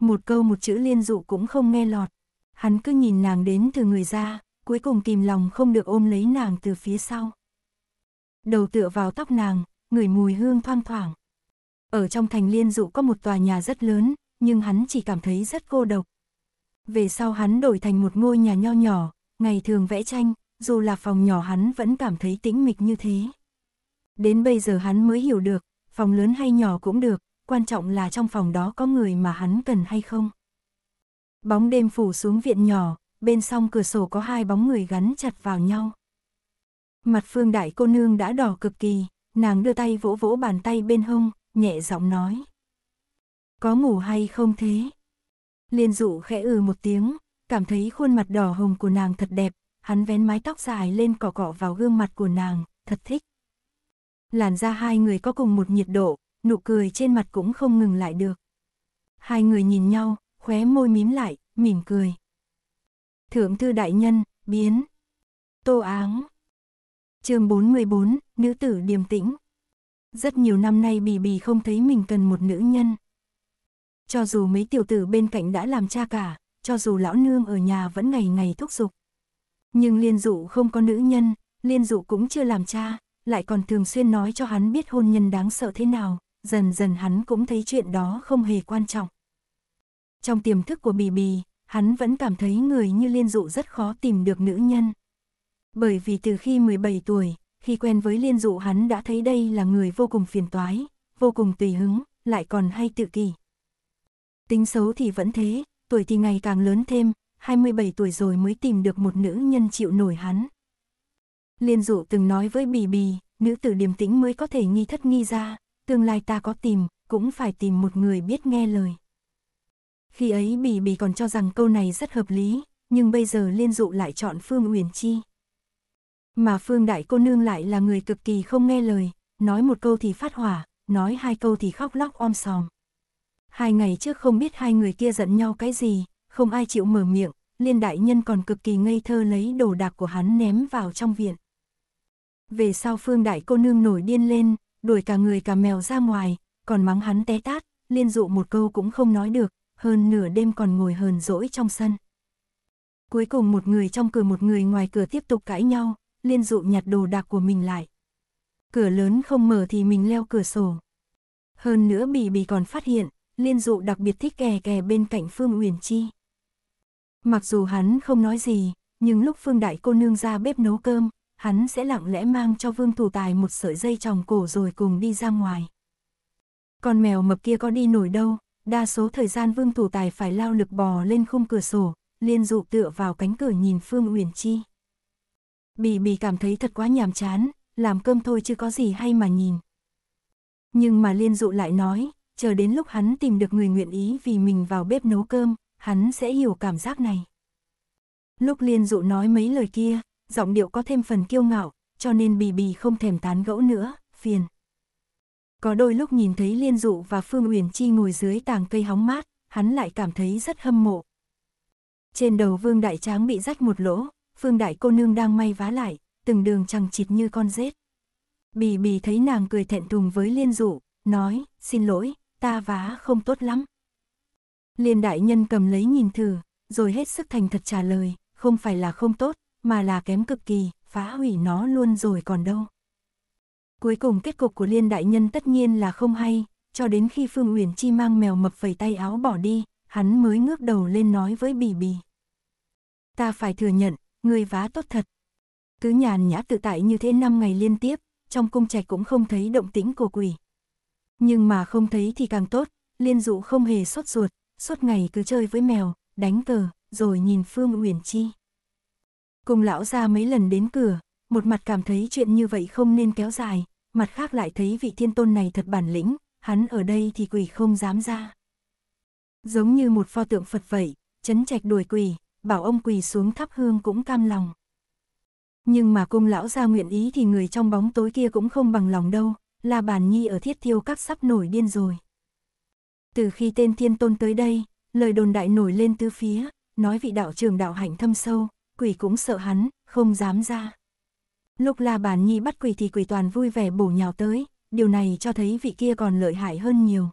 Một câu một chữ Liên Dụ cũng không nghe lọt, hắn cứ nhìn nàng đến từ người ra, cuối cùng kìm lòng không được ôm lấy nàng từ phía sau. Đầu tựa vào tóc nàng, ngửi mùi hương thoang thoảng. Ở trong thành Liên Dụ có một tòa nhà rất lớn, nhưng hắn chỉ cảm thấy rất cô độc. Về sau hắn đổi thành một ngôi nhà nho nhỏ, ngày thường vẽ tranh, dù là phòng nhỏ hắn vẫn cảm thấy tĩnh mịch như thế. Đến bây giờ hắn mới hiểu được, phòng lớn hay nhỏ cũng được, quan trọng là trong phòng đó có người mà hắn cần hay không. Bóng đêm phủ xuống viện nhỏ, bên song cửa sổ có hai bóng người gắn chặt vào nhau. Mặt Phương đại cô nương đã đỏ cực kỳ, nàng đưa tay vỗ vỗ bàn tay bên hông, nhẹ giọng nói. Có ngủ hay không thế? Liên Dụ khẽ ừ một tiếng, cảm thấy khuôn mặt đỏ hồng của nàng thật đẹp, hắn vén mái tóc dài lên cọ cọ vào gương mặt của nàng, thật thích. Làn da hai người có cùng một nhiệt độ, nụ cười trên mặt cũng không ngừng lại được. Hai người nhìn nhau, khóe môi mím lại, mỉm cười. Thượng thư đại nhân, biến. Tô Áng. Chương 44, nữ tử điềm tĩnh. Rất nhiều năm nay Bì Bì không thấy mình cần một nữ nhân. Cho dù mấy tiểu tử bên cạnh đã làm cha cả, cho dù lão nương ở nhà vẫn ngày ngày thúc giục. Nhưng Liên Dụ không có nữ nhân, Liên Dụ cũng chưa làm cha, lại còn thường xuyên nói cho hắn biết hôn nhân đáng sợ thế nào, dần dần hắn cũng thấy chuyện đó không hề quan trọng. Trong tiềm thức của Bì Bì, hắn vẫn cảm thấy người như Liên Dụ rất khó tìm được nữ nhân. Bởi vì từ khi 17 tuổi, khi quen với Liên Dụ hắn đã thấy đây là người vô cùng phiền toái, vô cùng tùy hứng, lại còn hay tự kỷ. Tính xấu thì vẫn thế, tuổi thì ngày càng lớn thêm, 27 tuổi rồi mới tìm được một nữ nhân chịu nổi hắn. Liên Dụ từng nói với Bì Bì, nữ tử điềm tĩnh mới có thể nghi thất nghi ra, tương lai ta có tìm, cũng phải tìm một người biết nghe lời. Khi ấy Bì Bì còn cho rằng câu này rất hợp lý, nhưng bây giờ Liên Dụ lại chọn Phương Uyển Chi. Mà Phương đại cô nương lại là người cực kỳ không nghe lời, nói một câu thì phát hỏa, nói hai câu thì khóc lóc om sòm. Hai ngày trước không biết hai người kia giận nhau cái gì, không ai chịu mở miệng, Liên đại nhân còn cực kỳ ngây thơ lấy đồ đạc của hắn ném vào trong viện. Về sau Phương đại cô nương nổi điên lên, đuổi cả người cả mèo ra ngoài, còn mắng hắn té tát, Liên Dụ một câu cũng không nói được, hơn nửa đêm còn ngồi hờn dỗi trong sân. Cuối cùng một người trong cửa một người ngoài cửa tiếp tục cãi nhau, Liên Dụ nhặt đồ đạc của mình lại. Cửa lớn không mở thì mình leo cửa sổ. Hơn nữa Bì Bì còn phát hiện, Liên Dụ đặc biệt thích kè kè bên cạnh Phương Uyển Chi. Mặc dù hắn không nói gì, nhưng lúc Phương đại cô nương ra bếp nấu cơm, hắn sẽ lặng lẽ mang cho Vương Thủ Tài một sợi dây tròng cổ rồi cùng đi ra ngoài. Con mèo mập kia có đi nổi đâu, đa số thời gian Vương Thủ Tài phải lao lực bò lên khung cửa sổ, Liên Dụ tựa vào cánh cửa nhìn Phương Uyển Chi. Bì Bì cảm thấy thật quá nhàm chán, làm cơm thôi chứ có gì hay mà nhìn. Nhưng mà Liên Dụ lại nói, chờ đến lúc hắn tìm được người nguyện ý vì mình vào bếp nấu cơm, hắn sẽ hiểu cảm giác này. Lúc Liên Dụ nói mấy lời kia, giọng điệu có thêm phần kiêu ngạo, cho nên Bì Bì không thèm tán gẫu nữa, phiền. Có đôi lúc nhìn thấy Liên Dụ và Phương Uyển Chi ngồi dưới tàng cây hóng mát, hắn lại cảm thấy rất hâm mộ. Trên đầu Vương đại tráng bị rách một lỗ, Phương đại cô nương đang may vá lại, từng đường chằng chịt như con rết. Bì Bì thấy nàng cười thẹn thùng với Liên Dụ, nói, xin lỗi, ta vá không tốt lắm. Liên đại nhân cầm lấy nhìn thử, rồi hết sức thành thật trả lời, không phải là không tốt, mà là kém cực kỳ, phá hủy nó luôn rồi còn đâu. Cuối cùng kết cục của Liên đại nhân tất nhiên là không hay, cho đến khi Phương Uyển Chi mang mèo mập vẩy tay áo bỏ đi, hắn mới ngước đầu lên nói với Bì Bì. Ta phải thừa nhận, ngươi vá tốt thật. Cứ nhàn nhã tự tại như thế 5 ngày liên tiếp, trong cung trạch cũng không thấy động tĩnh của quỷ. Nhưng mà không thấy thì càng tốt, Liên Dụ không hề sốt ruột, suốt ngày cứ chơi với mèo, đánh cờ, rồi nhìn Phương Uyển Chi. Cung lão gia mấy lần đến cửa, một mặt cảm thấy chuyện như vậy không nên kéo dài, mặt khác lại thấy vị thiên tôn này thật bản lĩnh, hắn ở đây thì quỷ không dám ra. Giống như một pho tượng Phật vậy, trấn trạch đuổi quỷ, bảo ông quỳ xuống thắp hương cũng cam lòng. Nhưng mà cung lão gia nguyện ý thì người trong bóng tối kia cũng không bằng lòng đâu, La Bàn Nhi ở Thiết Thiêu Các sắp nổi điên rồi. Từ khi tên Thiên Tôn tới đây, Lời đồn đại nổi lên tứ phía, nói vị đạo trưởng đạo hạnh thâm sâu, quỷ cũng sợ hắn, không dám ra. Lúc La Bàn Nhi bắt quỷ thì quỷ toàn vui vẻ bổ nhào tới, điều này cho thấy vị kia còn lợi hại hơn nhiều.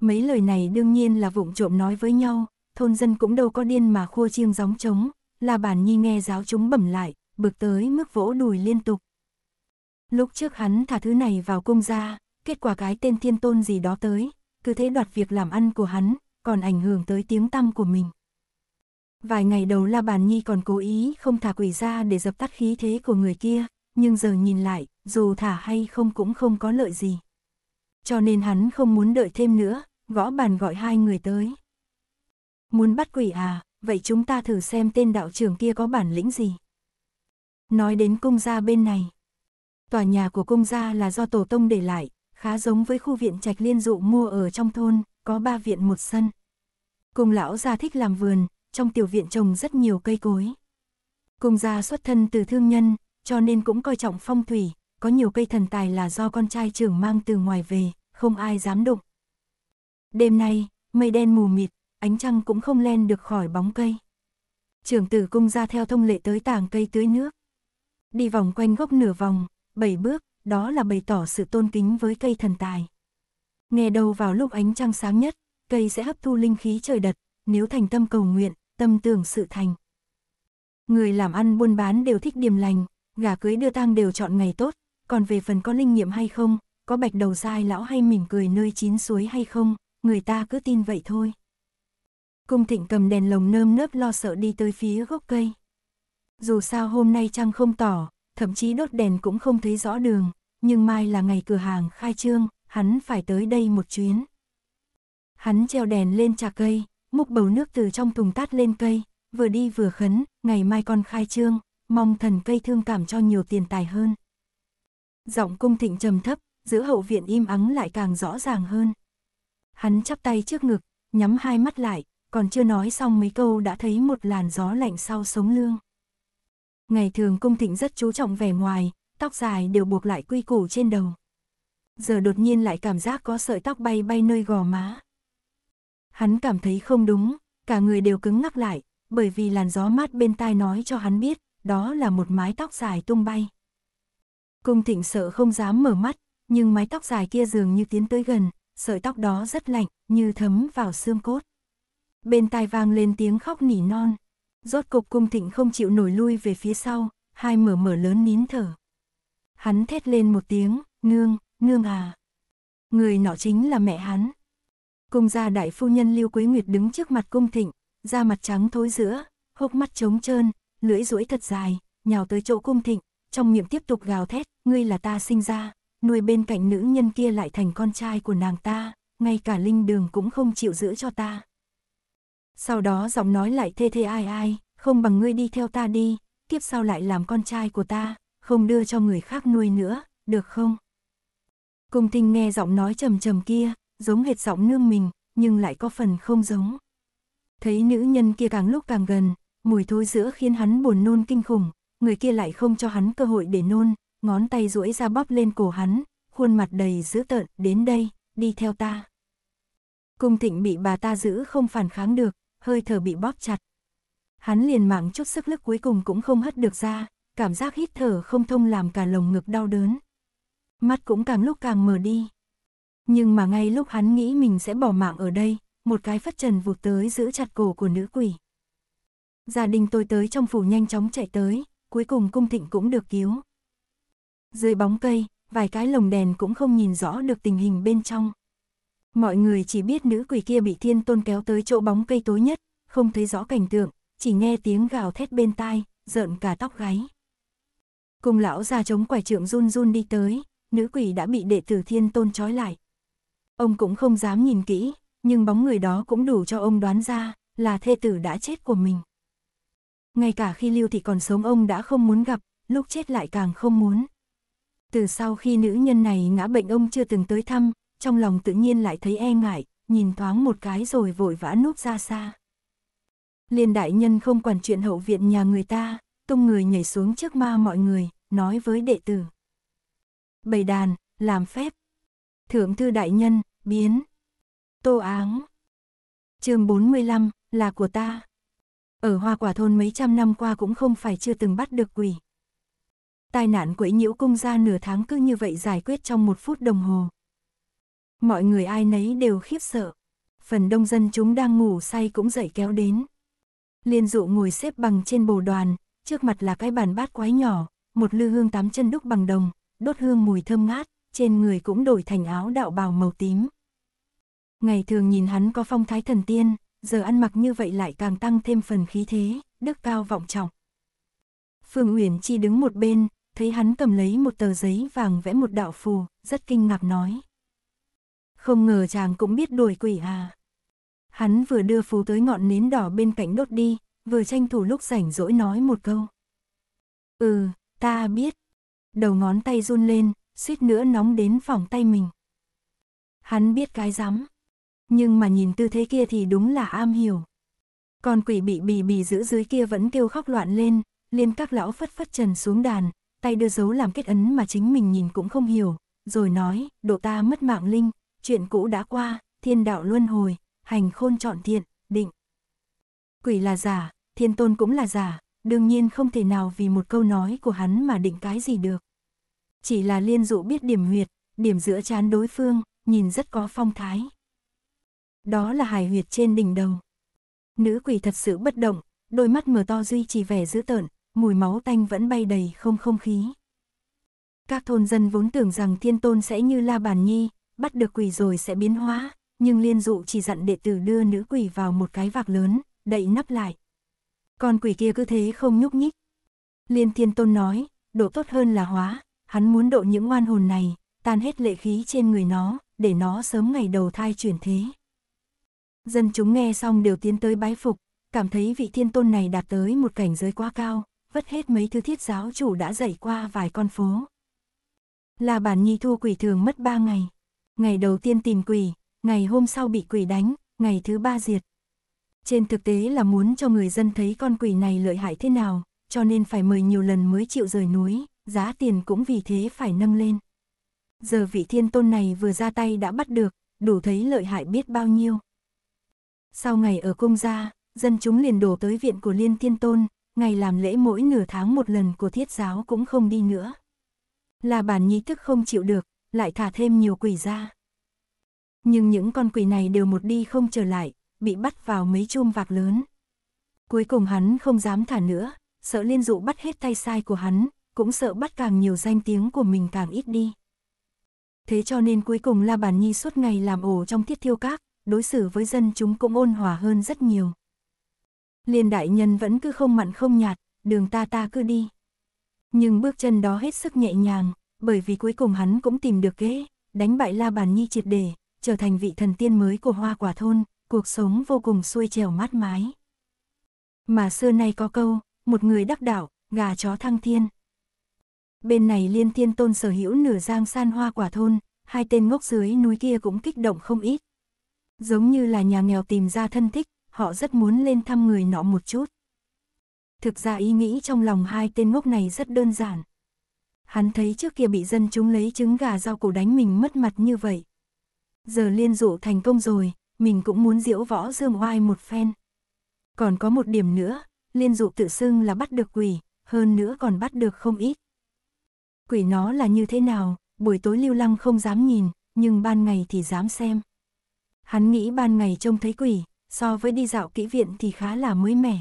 Mấy lời này đương nhiên là vụng trộm nói với nhau, thôn dân cũng đâu có điên mà khua chiêng gióng trống. La Bàn Nhi nghe giáo chúng bẩm lại, bực tới mức vỗ đùi liên tục. Lúc trước hắn thả thứ này vào cung ra, kết quả cái tên Thiên Tôn gì đó tới, cứ thế đoạt việc làm ăn của hắn, còn ảnh hưởng tới tiếng tăm của mình. Vài ngày đầu La Bàn Nhi còn cố ý không thả quỷ ra để dập tắt khí thế của người kia, nhưng giờ nhìn lại, dù thả hay không cũng không có lợi gì. Cho nên hắn không muốn đợi thêm nữa, gõ bàn gọi hai người tới. Muốn bắt quỷ à, vậy chúng ta thử xem tên đạo trưởng kia có bản lĩnh gì. Nói đến cung gia bên này. Tòa nhà của cung gia là do tổ tông để lại, khá giống với khu viện trạch Liên Dụ mua ở trong thôn, có 3 viện 1 sân. Cung lão gia thích làm vườn, trong tiểu viện trồng rất nhiều cây cối. Cung gia xuất thân từ thương nhân, cho nên cũng coi trọng phong thủy, có nhiều cây thần tài là do con trai trưởng mang từ ngoài về, không ai dám đụng. Đêm nay, mây đen mù mịt, ánh trăng cũng không len được khỏi bóng cây. Trưởng tử cung gia theo thông lệ tới tàng cây tưới nước. Đi vòng quanh gốc nửa vòng, 7 bước, đó là bày tỏ sự tôn kính với cây thần tài. Nghe đầu vào lúc ánh trăng sáng nhất, cây sẽ hấp thu linh khí trời đất, nếu thành tâm cầu nguyện, tâm tưởng sự thành. Người làm ăn buôn bán đều thích điềm lành, gà cưới đưa tang đều chọn ngày tốt, còn về phần có linh nghiệm hay không, có bạch đầu dai lão hay mỉm cười nơi chín suối hay không, người ta cứ tin vậy thôi. Cung Thịnh cầm đèn lồng nơm nớp lo sợ đi tới phía gốc cây. Dù sao hôm nay trăng không tỏ, thậm chí đốt đèn cũng không thấy rõ đường, nhưng mai là ngày cửa hàng khai trương, hắn phải tới đây một chuyến. Hắn treo đèn lên chạc cây, múc bầu nước từ trong thùng tát lên cây, vừa đi vừa khấn, ngày mai con khai trương, mong thần cây thương cảm cho nhiều tiền tài hơn. Giọng Cung Thịnh trầm thấp, giữa hậu viện im ắng lại càng rõ ràng hơn. Hắn chắp tay trước ngực, nhắm hai mắt lại, còn chưa nói xong mấy câu đã thấy một làn gió lạnh sau sống lưng. Ngày thường Cung Thịnh rất chú trọng vẻ ngoài, tóc dài đều buộc lại quy củ trên đầu. Giờ đột nhiên lại cảm giác có sợi tóc bay bay nơi gò má. Hắn cảm thấy không đúng, cả người đều cứng ngắc lại, bởi vì làn gió mát bên tai nói cho hắn biết, đó là một mái tóc dài tung bay. Cung Thịnh sợ không dám mở mắt, nhưng mái tóc dài kia dường như tiến tới gần, sợi tóc đó rất lạnh, như thấm vào xương cốt. Bên tai vang lên tiếng khóc nỉ non. Rốt cục Cung Thịnh không chịu nổi lui về phía sau, hai mở lớn nín thở. Hắn thét lên một tiếng, nương, nương à. Người nọ chính là mẹ hắn. Cung gia đại phu nhân Lưu Quý Nguyệt đứng trước mặt Cung Thịnh, da mặt trắng thối giữa, hốc mắt trống trơn, lưỡi duỗi thật dài, nhào tới chỗ Cung Thịnh, trong miệng tiếp tục gào thét, ngươi là ta sinh ra, nuôi bên cạnh nữ nhân kia lại thành con trai của nàng ta, ngay cả linh đường cũng không chịu giữ cho ta. Sau đó giọng nói lại thê thê ai ai, không bằng ngươi đi theo ta đi, tiếp sau lại làm con trai của ta, không đưa cho người khác nuôi nữa, được không? Cung Thịnh nghe giọng nói trầm trầm kia, giống hệt giọng nương mình, nhưng lại có phần không giống. Thấy nữ nhân kia càng lúc càng gần, mùi thối rữa khiến hắn buồn nôn kinh khủng, người kia lại không cho hắn cơ hội để nôn, ngón tay duỗi ra bóp lên cổ hắn, khuôn mặt đầy dữ tợn, đến đây, đi theo ta. Cung Thịnh bị bà ta giữ không phản kháng được, hơi thở bị bóp chặt. Hắn liền mạng chút sức lực cuối cùng cũng không hất được ra, cảm giác hít thở không thông làm cả lồng ngực đau đớn. Mắt cũng càng lúc càng mờ đi. Nhưng mà ngay lúc hắn nghĩ mình sẽ bỏ mạng ở đây, một cái phất trần vụt tới giữ chặt cổ của nữ quỷ. Gia đình tôi tới trong phủ nhanh chóng chạy tới, cuối cùng Cung Thịnh cũng được cứu. Dưới bóng cây, vài cái lồng đèn cũng không nhìn rõ được tình hình bên trong. Mọi người chỉ biết nữ quỷ kia bị Thiên Tôn kéo tới chỗ bóng cây tối nhất, không thấy rõ cảnh tượng, chỉ nghe tiếng gào thét bên tai, rợn cả tóc gáy. Cung lão gia chống quải trượng run run đi tới, nữ quỷ đã bị đệ tử Thiên Tôn trói lại. Ông cũng không dám nhìn kỹ, nhưng bóng người đó cũng đủ cho ông đoán ra là thê tử đã chết của mình. Ngay cả khi Lưu thị còn sống ông đã không muốn gặp, lúc chết lại càng không muốn. Từ sau khi nữ nhân này ngã bệnh ông chưa từng tới thăm, trong lòng tự nhiên lại thấy e ngại, nhìn thoáng một cái rồi vội vã núp ra xa. Liên đại nhân không quản chuyện hậu viện nhà người ta, tung người nhảy xuống trước ma mọi người, nói với đệ tử. Bày đàn, làm phép. Thượng thư đại nhân, biến. Tô Áng. Chương 45, là của ta. Ở Hoa Quả Thôn mấy trăm năm qua cũng không phải chưa từng bắt được quỷ. Tai nạn quấy nhiễu cung gia nửa tháng cứ như vậy giải quyết trong 1 phút đồng hồ. Mọi người ai nấy đều khiếp sợ. Phần đông dân chúng đang ngủ say cũng dậy kéo đến. Liên Dụ ngồi xếp bằng trên bồ đoàn, trước mặt là cái bàn bát quái nhỏ, một lư hương 8 chân đúc bằng đồng, đốt hương mùi thơm ngát, trên người cũng đổi thành áo đạo bào màu tím. Ngày thường nhìn hắn có phong thái thần tiên, giờ ăn mặc như vậy lại càng tăng thêm phần khí thế, đức cao vọng trọng. Phương Uyển Chi đứng một bên, thấy hắn cầm lấy một tờ giấy vàng vẽ một đạo phù, rất kinh ngạc nói. Không ngờ chàng cũng biết đuổi quỷ à. Hắn vừa đưa phù tới ngọn nến đỏ bên cạnh đốt đi, vừa tranh thủ lúc rảnh rỗi nói một câu. Ừ, ta biết. Đầu ngón tay run lên, suýt nữa nóng đến phỏng tay mình. Hắn biết cái rắm. Nhưng mà nhìn tư thế kia thì đúng là am hiểu. Con quỷ bị bì bì giữ dưới kia vẫn kêu khóc loạn lên, liền các lão phất phất trần xuống đàn, tay đưa dấu làm kết ấn mà chính mình nhìn cũng không hiểu, rồi nói, độ ta mất mạng linh, chuyện cũ đã qua, thiên đạo luân hồi, hành khôn chọn thiện, định. Quỷ là giả, thiên tôn cũng là giả, đương nhiên không thể nào vì một câu nói của hắn mà định cái gì được. Chỉ là Liên Dụ biết điểm huyệt, điểm giữa trán đối phương, nhìn rất có phong thái. Đó là hài huyệt trên đỉnh đầu. Nữ quỷ thật sự bất động, đôi mắt mở to duy trì vẻ dữ tợn, mùi máu tanh vẫn bay đầy không khí. Các thôn dân vốn tưởng rằng thiên tôn sẽ như La Bàn Nhi, bắt được quỷ rồi sẽ biến hóa, nhưng Liên Dụ chỉ dặn đệ tử đưa nữ quỷ vào một cái vạc lớn, đậy nắp lại. Con quỷ kia cứ thế không nhúc nhích. Liên Thiên Tôn nói, độ tốt hơn là hóa, hắn muốn độ những oan hồn này, tan hết lệ khí trên người nó, để nó sớm ngày đầu thai chuyển thế. Dân chúng nghe xong đều tiến tới bái phục, cảm thấy vị Thiên Tôn này đạt tới một cảnh giới quá cao, vất hết mấy thứ thiết giáo chủ đã dạy qua vài con phố. La Bàn Nhi thu quỷ thường mất 3 ngày. Ngày đầu tiên tìm quỷ, ngày hôm sau bị quỷ đánh, ngày thứ 3 diệt. Trên thực tế là muốn cho người dân thấy con quỷ này lợi hại thế nào, cho nên phải mời nhiều lần mới chịu rời núi, giá tiền cũng vì thế phải nâng lên. Giờ vị Thiên Tôn này vừa ra tay đã bắt được, đủ thấy lợi hại biết bao nhiêu. Sau ngày ở cung gia, dân chúng liền đổ tới viện của Liên Thiên Tôn, ngày làm lễ mỗi nửa tháng một lần của thiết giáo cũng không đi nữa. La Bàn Nhi tức không chịu được, lại thả thêm nhiều quỷ ra. Nhưng những con quỷ này đều một đi không trở lại, bị bắt vào mấy chum vạc lớn. Cuối cùng hắn không dám thả nữa, sợ Liên Dụ bắt hết tay sai của hắn, cũng sợ bắt càng nhiều danh tiếng của mình càng ít đi. Thế cho nên cuối cùng La Bàn Nhi suốt ngày làm ổ trong Thiết Thiêu Các, đối xử với dân chúng cũng ôn hòa hơn rất nhiều. Liên đại nhân vẫn cứ không mặn không nhạt, đường ta cứ đi. Nhưng bước chân đó hết sức nhẹ nhàng, bởi vì cuối cùng hắn cũng tìm được kế, đánh bại La Bàn Nhi triệt để, trở thành vị thần tiên mới của Hoa Quả Thôn, cuộc sống vô cùng xuôi trèo mát mái. Mà xưa nay có câu, một người đắc đạo, gà chó thăng thiên. Bên này Liên Thiên Tôn sở hữu nửa giang san Hoa Quả Thôn, hai tên ngốc dưới núi kia cũng kích động không ít. Giống như là nhà nghèo tìm ra thân thích, họ rất muốn lên thăm người nọ một chút. Thực ra ý nghĩ trong lòng hai tên ngốc này rất đơn giản. Hắn thấy trước kia bị dân chúng lấy trứng gà rau củ đánh mình mất mặt như vậy. Giờ Liên Dụ thành công rồi, mình cũng muốn diễu võ dương oai một phen. Còn có một điểm nữa, Liên Dụ tự xưng là bắt được quỷ, hơn nữa còn bắt được không ít. Quỷ nó là như thế nào, buổi tối Lưu Lăng không dám nhìn, nhưng ban ngày thì dám xem. Hắn nghĩ ban ngày trông thấy quỷ, so với đi dạo kỹ viện thì khá là mới mẻ.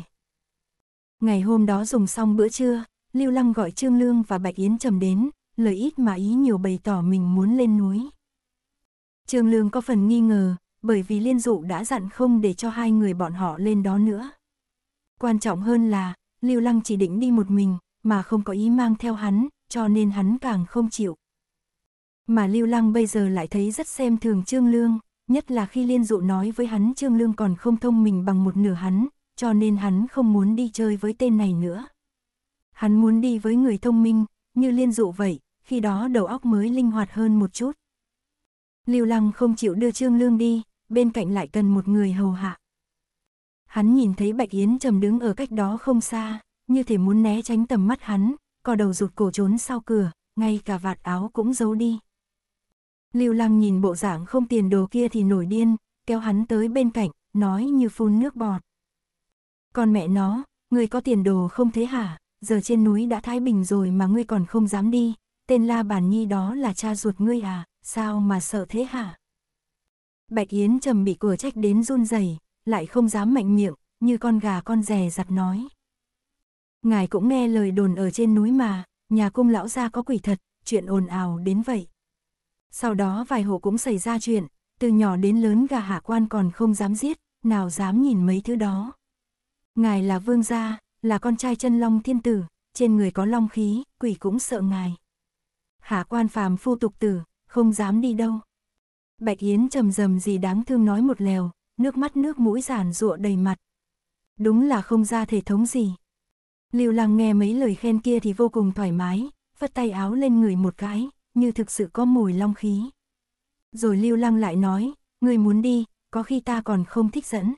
Ngày hôm đó dùng xong bữa trưa, Lưu Lăng gọi Trương Lương và Bạch Yến Trầm đến, lời ít mà ý nhiều bày tỏ mình muốn lên núi. Trương Lương có phần nghi ngờ, bởi vì Liên Dụ đã dặn không để cho hai người bọn họ lên đó nữa. Quan trọng hơn là, Lưu Lăng chỉ định đi một mình, mà không có ý mang theo hắn, cho nên hắn càng không chịu. Mà Lưu Lăng bây giờ lại thấy rất xem thường Trương Lương, nhất là khi Liên Dụ nói với hắn Trương Lương còn không thông minh bằng một nửa hắn, cho nên hắn không muốn đi chơi với tên này nữa. Hắn muốn đi với người thông minh, như Liên Dụ vậy, khi đó đầu óc mới linh hoạt hơn một chút. Lưu Lăng không chịu đưa Trương Lương đi, bên cạnh lại cần một người hầu hạ. Hắn nhìn thấy Bạch Yến Trầm đứng ở cách đó không xa, như thể muốn né tránh tầm mắt hắn, cò đầu rụt cổ trốn sau cửa, ngay cả vạt áo cũng giấu đi. Lưu Lăng nhìn bộ dạng không tiền đồ kia thì nổi điên, kéo hắn tới bên cạnh, nói như phun nước bọt. Còn mẹ nó, ngươi có tiền đồ không thế hả? Giờ trên núi đã thái bình rồi mà ngươi còn không dám đi. Tên La Bàn Nhi đó là cha ruột ngươi à? Sao mà sợ thế hả? Bạch Yến Trầm bị cửa trách đến run rẩy, lại không dám mạnh miệng, như con gà con dè dặt nói. Ngài cũng nghe lời đồn ở trên núi mà, nhà Cung lão gia có quỷ thật, chuyện ồn ào đến vậy. Sau đó vài hộ cũng xảy ra chuyện, từ nhỏ đến lớn gà hạ quan còn không dám giết, nào dám nhìn mấy thứ đó. Ngài là vương gia, là con trai chân long thiên tử, trên người có long khí, quỷ cũng sợ ngài. Hạ quan phàm phu tục tử, không dám đi đâu. Bạch Yến Trầm rầm gì đáng thương nói một lèo, nước mắt nước mũi giàn giụa đầy mặt. Đúng là không ra thể thống gì. Lưu Lăng nghe mấy lời khen kia thì vô cùng thoải mái, phất tay áo lên người một cái, như thực sự có mùi long khí. Rồi Lưu Lăng lại nói, ngươi muốn đi, có khi ta còn không thích dẫn.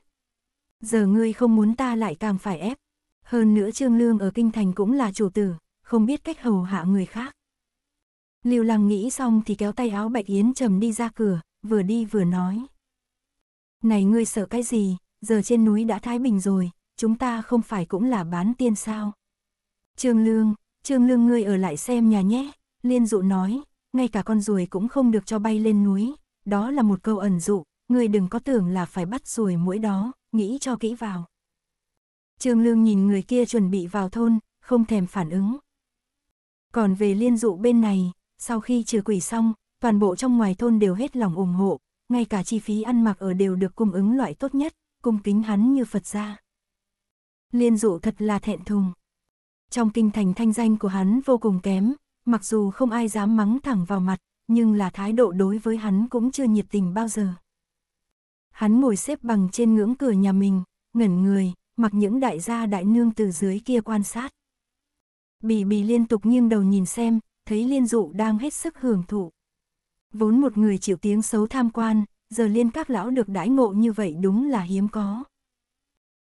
Giờ ngươi không muốn ta lại càng phải ép. Hơn nữa Trương Lương ở kinh thành cũng là chủ tử, không biết cách hầu hạ người khác. Lưu Lăng nghĩ xong thì kéo tay áo Bạch Yến Trầm đi ra cửa, vừa đi vừa nói. Này ngươi sợ cái gì, giờ trên núi đã thái bình rồi, chúng ta không phải cũng là bán tiên sao? Trương Lương ngươi ở lại xem nhà nhé, Liên Dụ nói, ngay cả con ruồi cũng không được cho bay lên núi, đó là một câu ẩn dụ, ngươi đừng có tưởng là phải bắt ruồi muỗi đó, nghĩ cho kỹ vào. Trương Lương nhìn người kia chuẩn bị vào thôn, không thèm phản ứng. Còn về Liên Dụ bên này, sau khi trừ quỷ xong, toàn bộ trong ngoài thôn đều hết lòng ủng hộ, ngay cả chi phí ăn mặc ở đều được cung ứng loại tốt nhất, cung kính hắn như Phật gia. Liên Dụ thật là thẹn thùng. Trong kinh thành thanh danh của hắn vô cùng kém, mặc dù không ai dám mắng thẳng vào mặt, nhưng là thái độ đối với hắn cũng chưa nhiệt tình bao giờ. Hắn ngồi xếp bằng trên ngưỡng cửa nhà mình, ngẩn người, mặc những đại gia đại nương từ dưới kia quan sát. Bì Bì liên tục nghiêng đầu nhìn xem, thấy Liên Dụ đang hết sức hưởng thụ. Vốn một người chịu tiếng xấu tham quan, giờ Liên các lão được đãi ngộ như vậy đúng là hiếm có.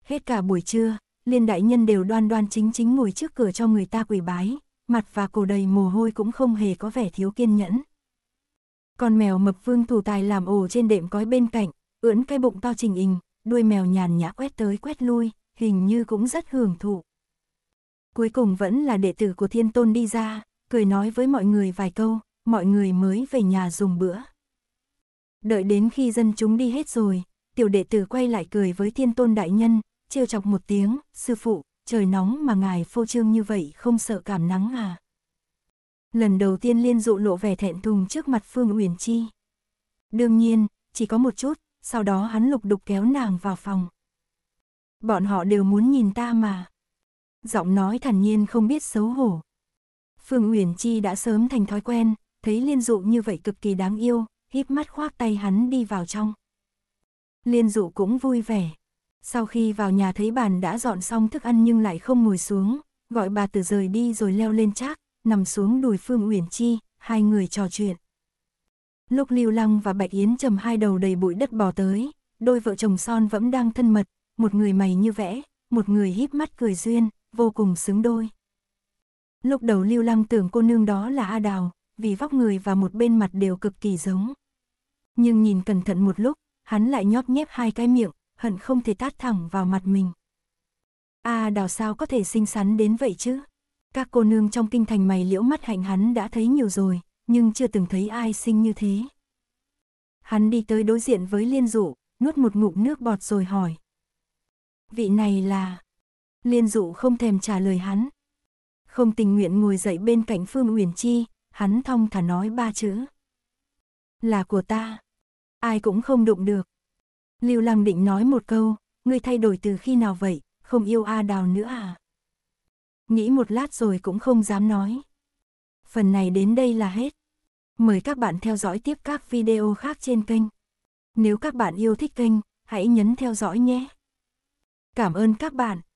Hết cả buổi trưa, Liên đại nhân đều đoan đoan chính chính ngồi trước cửa cho người ta quỳ bái, mặt và cổ đầy mồ hôi cũng không hề có vẻ thiếu kiên nhẫn. Con mèo mập Vương Thủ Tài làm ổ trên đệm cói bên cạnh, ưỡn cái bụng to trình ình, đuôi mèo nhàn nhã quét tới quét lui, hình như cũng rất hưởng thụ. Cuối cùng vẫn là đệ tử của Thiên Tôn đi ra, cười nói với mọi người vài câu, mọi người mới về nhà dùng bữa. Đợi đến khi dân chúng đi hết rồi, tiểu đệ tử quay lại cười với Thiên Tôn đại nhân, trêu chọc một tiếng, sư phụ, trời nóng mà ngài phô trương như vậy không sợ cảm nắng à? Lần đầu tiên Liên Dụ lộ vẻ thẹn thùng trước mặt Phương Uyển Chi. Đương nhiên, chỉ có một chút, sau đó hắn lục đục kéo nàng vào phòng. Bọn họ đều muốn nhìn ta mà. Giọng nói thản nhiên không biết xấu hổ. Phương Uyển Chi đã sớm thành thói quen, thấy Liên Dụ như vậy cực kỳ đáng yêu, híp mắt khoác tay hắn đi vào trong. Liên Dụ cũng vui vẻ. Sau khi vào nhà thấy bàn đã dọn xong thức ăn nhưng lại không ngồi xuống, gọi bà từ rời đi rồi leo lên trác, nằm xuống đùi Phương Uyển Chi, hai người trò chuyện. Lúc Lưu Lăng và Bạch Yến Trầm hai đầu đầy bụi đất bò tới, đôi vợ chồng son vẫn đang thân mật, một người mày như vẽ, một người híp mắt cười duyên, vô cùng xứng đôi. Lúc đầu Lưu Lăng tưởng cô nương đó là A Đào, vì vóc người và một bên mặt đều cực kỳ giống. Nhưng nhìn cẩn thận một lúc, hắn lại nhóp nhép hai cái miệng, hận không thể tát thẳng vào mặt mình. A Đào sao có thể xinh xắn đến vậy chứ? Các cô nương trong kinh thành mày liễu mắt hạnh hắn đã thấy nhiều rồi, nhưng chưa từng thấy ai xinh như thế. Hắn đi tới đối diện với Liên Dụ, nuốt một ngụm nước bọt rồi hỏi. Vị này là... Liên Dụ không thèm trả lời hắn. Không tình nguyện ngồi dậy bên cạnh Phương Uyển Chi, hắn thong thả nói ba chữ. Là của ta. Ai cũng không đụng được. Lưu Lăng định nói một câu, ngươi thay đổi từ khi nào vậy, không yêu A Đào nữa à? Nghĩ một lát rồi cũng không dám nói. Phần này đến đây là hết. Mời các bạn theo dõi tiếp các video khác trên kênh. Nếu các bạn yêu thích kênh, hãy nhấn theo dõi nhé. Cảm ơn các bạn.